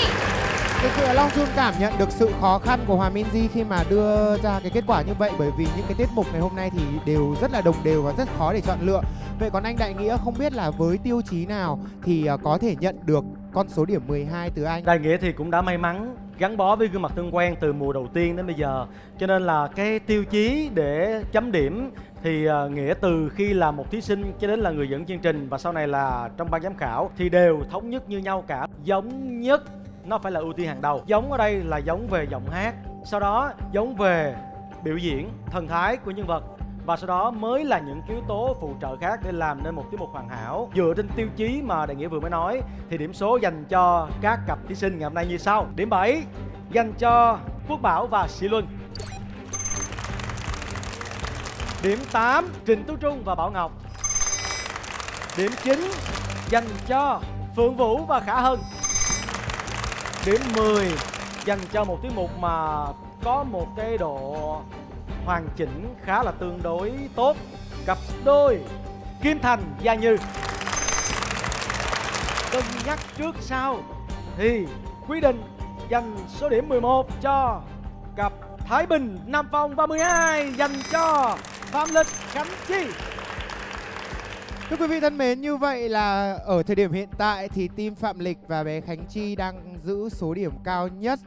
Thực sự Long Chun cảm nhận được sự khó khăn của Hòa Minzy khi mà đưa ra cái kết quả như vậy, bởi vì những cái tiết mục ngày hôm nay thì đều rất là đồng đều và rất khó để chọn lựa. Vậy còn anh Đại Nghĩa không biết là với tiêu chí nào thì có thể nhận được con số điểm 12 từ anh? Đại Nghĩa thì cũng đã may mắn gắn bó với Gương Mặt Thân Quen từ mùa đầu tiên đến bây giờ, cho nên là cái tiêu chí để chấm điểm thì Nghĩa từ khi là một thí sinh cho đến là người dẫn chương trình và sau này là trong ban giám khảo thì đều thống nhất như nhau cả. Giống nhất nó phải là ưu tiên hàng đầu. Giống ở đây là giống về giọng hát, sau đó giống về biểu diễn, thần thái của nhân vật, và sau đó mới là những yếu tố phụ trợ khác để làm nên một tiết mục hoàn hảo. Dựa trên tiêu chí mà Đại Nghĩa vừa mới nói thì điểm số dành cho các cặp thí sinh ngày hôm nay như sau. Điểm 7 dành cho Quốc Bảo và Sỹ Luân. Điểm 8 Trịnh Tú Trung và Bảo Ngọc. Điểm 9 dành cho Phượng Vũ và Khả Hân. Điểm 10 dành cho một tiết mục mà có một cái độ hoàn chỉnh khá là tương đối tốt, cặp đôi Kim Thành Gia Như. Cân nhắc trước sau thì quy định dành số điểm 11 cho cặp Thái Bình Nam Phong và 12 dành cho Phạm Lịch Khánh Chi. Thưa quý vị thân mến, như vậy là ở thời điểm hiện tại thì team Phạm Lịch và bé Khánh Chi đang giữ số điểm cao nhất,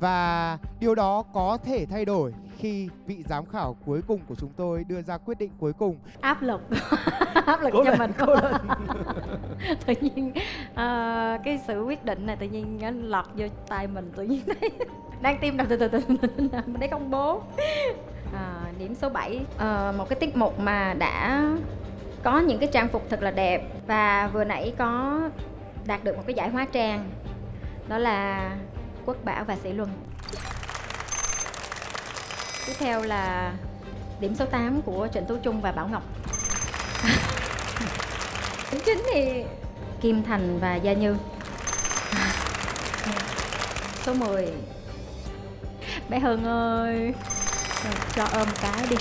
và điều đó có thể thay đổi khi vị giám khảo cuối cùng của chúng tôi đưa ra quyết định cuối cùng. Áp lực áp lực cố cho lên, mình tự nhiên cái sự quyết định này tự nhiên lọt vô tay mình, tự nhiên thấy đang tim đập từ mình để công bố. Điểm số 7, một cái tiết mục mà đã có những cái trang phục thật là đẹp và vừa nãy có đạt được một cái giải hóa trang, đó là Quốc Bảo và Sỹ Luân. Tiếp theo là điểm số 8 của Trịnh Tú Trung và Bảo Ngọc. Điểm 9 thì Kim Thành và Gia Như. Số 10 bé Hương ơi, cho ôm cái đi.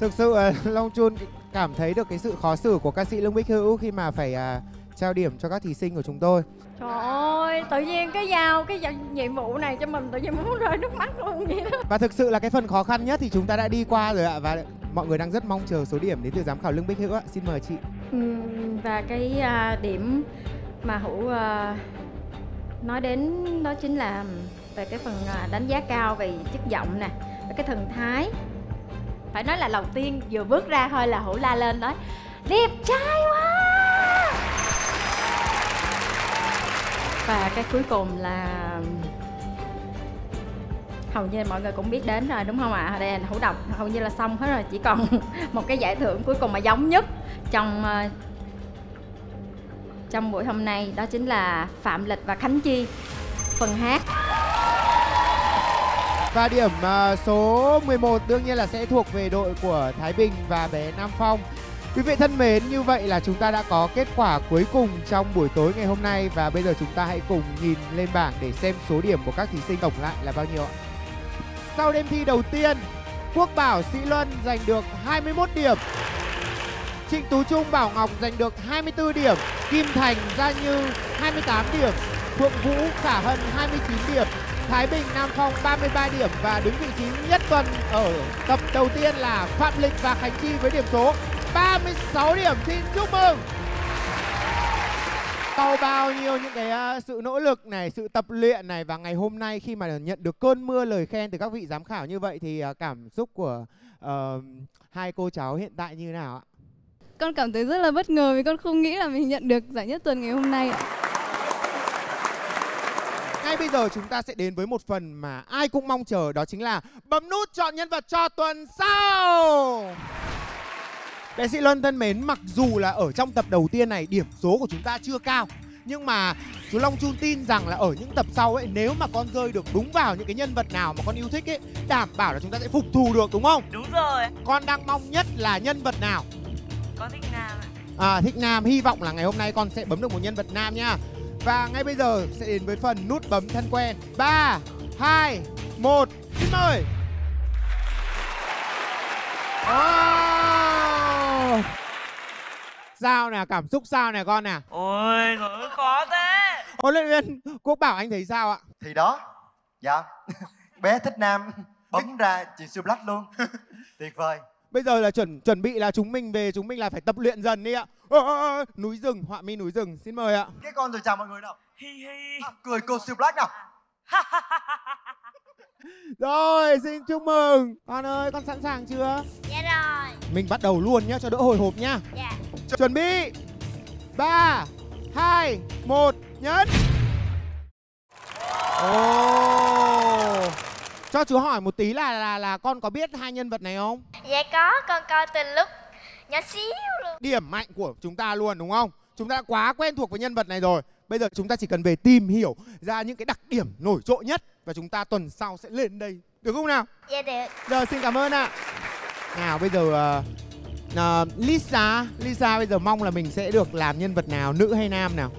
Thực sự Long Chun cảm thấy được cái sự khó xử của ca sĩ Lương Bích Hữu khi mà phải trao điểm cho các thí sinh của chúng tôi. Trời ơi, tự nhiên cái giao cái nhiệm vụ này cho mình tự nhiên muốn rơi nước mắt luôn vậy đó. Và thực sự là cái phần khó khăn nhất thì chúng ta đã đi qua rồi ạ. Và Mọi người đang rất mong chờ số điểm đến từ giám khảo Lương Bích Hữu ạ. Xin mời chị. Và cái điểm mà Hữu nói đến đó chính là về cái phần đánh giá cao về chất giọng nè, về cái thần thái. Phải nói là đầu tiên vừa bước ra thôi là Hữu la lên nói đẹp trai quá. Và cái cuối cùng là hầu như mọi người cũng biết đến rồi đúng không ạ? À? Đây Hữu đọc hầu như là xong hết rồi, chỉ còn một cái giải thưởng cuối cùng mà giống nhất trong buổi hôm nay, đó chính là Phạm Lịch và Khánh Chi, phần hát. Và điểm số 11 đương nhiên là sẽ thuộc về đội của Thái Bình và bé Nam Phong. Quý vị thân mến, như vậy là chúng ta đã có kết quả cuối cùng trong buổi tối ngày hôm nay. Và bây giờ chúng ta hãy cùng nhìn lên bảng để xem số điểm của các thí sinh tổng lại là bao nhiêu ạ. Sau đêm thi đầu tiên, Quốc Bảo, Sỹ Luân giành được 21 điểm. Trịnh Tú Trung, Bảo Ngọc giành được 24 điểm. Kim Thành, Gia Như 28 điểm. Phượng Vũ, Khả Hân 29 điểm. Thái Bình, Nam Phong 33 điểm. Và đứng vị trí nhất tuần ở tập đầu tiên là Phạm Lịch và Khánh Chi với điểm số 36 điểm. Xin chúc mừng. Sau bao nhiêu những cái sự nỗ lực này, sự tập luyện này, và ngày hôm nay khi mà nhận được cơn mưa lời khen từ các vị giám khảo như vậy thì cảm xúc của hai cô cháu hiện tại như thế nào ạ? Con cảm thấy rất là bất ngờ vì con không nghĩ là mình nhận được giải nhất tuần ngày hôm nay ạ. Ngay bây giờ chúng ta sẽ đến với một phần mà ai cũng mong chờ, đó chính là bấm nút chọn nhân vật cho tuần sau. Bé Sỹ Luân thân mến, mặc dù là ở trong tập đầu tiên này điểm số của chúng ta chưa cao, nhưng mà chú Long Chun tin rằng là ở những tập sau ấy, nếu mà con rơi được đúng vào những cái nhân vật nào mà con yêu thích ấy, đảm bảo là chúng ta sẽ phục thù được, đúng không? Đúng rồi. Con đang mong nhất là nhân vật nào? Con thích nam ạ. À, thích nam. Hy vọng là ngày hôm nay con sẽ bấm được một nhân vật nam nha. Và ngay bây giờ sẽ đến với phần nút bấm thân quen. 3, 2, 1, xin mời. Sao nè, cảm xúc sao nè con nè? Ôi, khó thế. Huấn luyện viên Quốc Bảo, anh thấy sao ạ? Thì đó, dạ, bé thích nam, bấm ra chị siêu black luôn. Tuyệt vời. Bây giờ là chuẩn bị là chúng mình là phải tập luyện dần đi ạ. Núi rừng, họa mi núi rừng, xin mời ạ. Cái con rồi chào mọi người nào. Cười cô siêu black nào. Rồi, xin chúc mừng. Con ơi, con sẵn sàng chưa? Dạ rồi. Mình bắt đầu luôn nhá, cho đỡ hồi hộp nhá. Dạ. Chuẩn bị 3, 2, 1, nhấn. Cho chú hỏi một tí là con có biết hai nhân vật này không? Dạ có, con coi từ lúc nhỏ xíu luôn. Điểm mạnh của chúng ta luôn đúng không? Chúng ta đã quá quen thuộc với nhân vật này rồi. Bây giờ chúng ta chỉ cần về tìm hiểu ra những cái đặc điểm nổi trội nhất và chúng ta tuần sau sẽ lên đây. Được không nào? Dạ được. Giờ xin cảm ơn ạ. Nào bây giờ Lisa bây giờ mong là mình sẽ được làm nhân vật nào, nữ hay nam nào?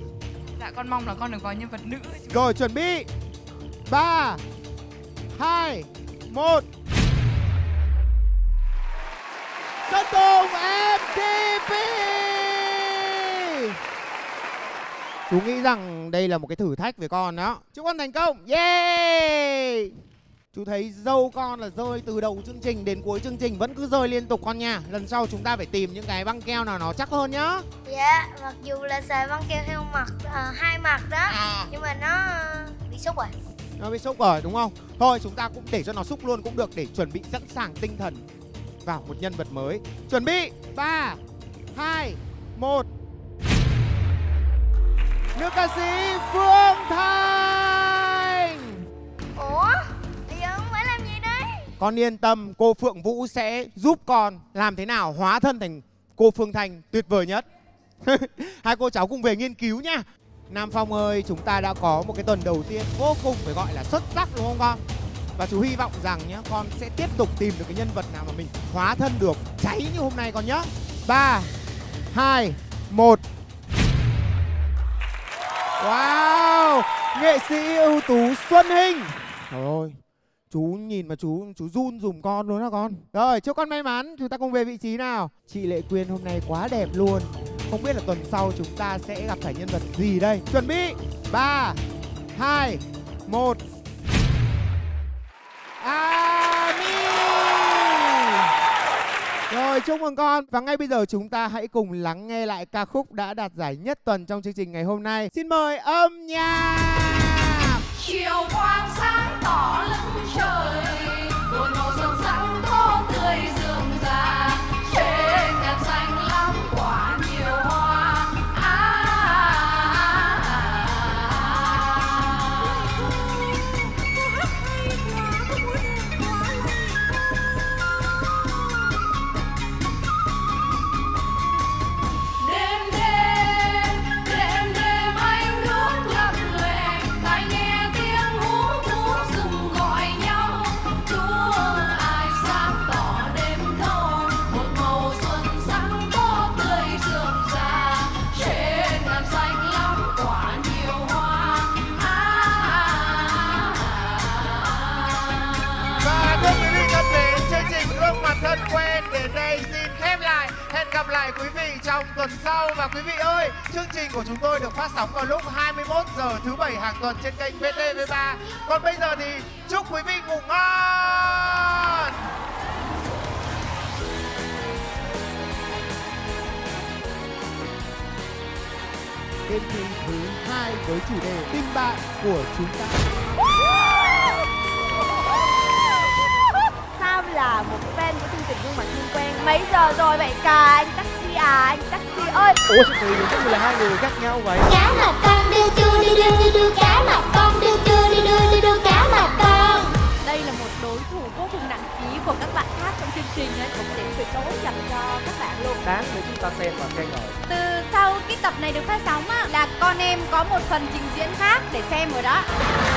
Dạ con mong là con được vào nhân vật nữ. Rồi chuẩn bị 3 2 1 Sơn Tùng MTP. Chú nghĩ rằng đây là một cái thử thách với con đó. Chúc con thành công. Yeah! Chú thấy dâu con là rơi từ đầu chương trình đến cuối chương trình vẫn cứ rơi liên tục con nha. Lần sau chúng ta phải tìm những cái băng keo nào nó chắc hơn nhá. Dạ, mặc dù là xài băng keo theo mặt hai mặt đó, nhưng mà nó bị sốc rồi. Nó bị sốc rồi đúng không? Thôi chúng ta cũng để cho nó sốc luôn cũng được, để chuẩn bị sẵn sàng tinh thần vào một nhân vật mới. Chuẩn bị 3, 2, 1. Nữ ca sĩ Phương Thanh. Ủa? Con yên tâm, cô Phượng Vũ sẽ giúp con làm thế nào hóa thân thành cô Phương Thanh tuyệt vời nhất. Hai cô cháu cùng về nghiên cứu nha. Nam Phong ơi, chúng ta đã có một cái tuần đầu tiên vô cùng phải gọi là xuất sắc đúng không con? Và chú hy vọng rằng nhá, con sẽ tiếp tục tìm được cái nhân vật nào mà mình hóa thân được cháy như hôm nay con nhá. 3, 2, 1. Wow, nghệ sĩ ưu tú Xuân Hinh. Trời ơi. Chú nhìn mà chú run dùm con luôn đó con. Rồi, chúc con may mắn, chúng ta cùng về vị trí nào. Chị Lệ Quyên hôm nay quá đẹp luôn. Không biết là tuần sau chúng ta sẽ gặp phải nhân vật gì đây. Chuẩn bị 3, 2, 1. Ami. Rồi, chúc mừng con. Và ngay bây giờ chúng ta hãy cùng lắng nghe lại ca khúc đã đạt giải nhất tuần trong chương trình ngày hôm nay. Xin mời âm nhạc. Chiều quang sáng tỏ lẫn trời, một màu rực rỡ thôn tươi rừng già. Trên cát xanh lắm quả nhiều hoa. Thân quen đến đây xin khép lại. Hẹn gặp lại quý vị trong tuần sau. Và quý vị ơi, chương trình của chúng tôi được phát sóng vào lúc 21 giờ thứ Bảy hàng tuần trên kênh VTV3. Còn bây giờ thì chúc quý vị ngủ ngon. Đêm thứ hai với chủ đề Tình bạn của chúng ta. Sam là một fan của chương trình Gương Mặt Thân Quen. Mấy giờ rồi vậy cả? Anh taxi à? Anh taxi ơi. Ủa sao tùy các người là hai người khác nhau vậy? Cá mặt con đưa đưa đưa đưa đưa đưa, cá mặt con đưa đưa đưa đưa đưa đưa, cá mặt con. Đây là một đối thủ vô cùng nặng ký của các bạn khác trong chương trình nên cũng sẽ tuyệt đối dành cho các bạn luôn. Đáng để chúng ta xem và khen ngợi. Từ sau cái tập này được phát sóng á, là con em có một phần trình diễn khác để xem rồi đó.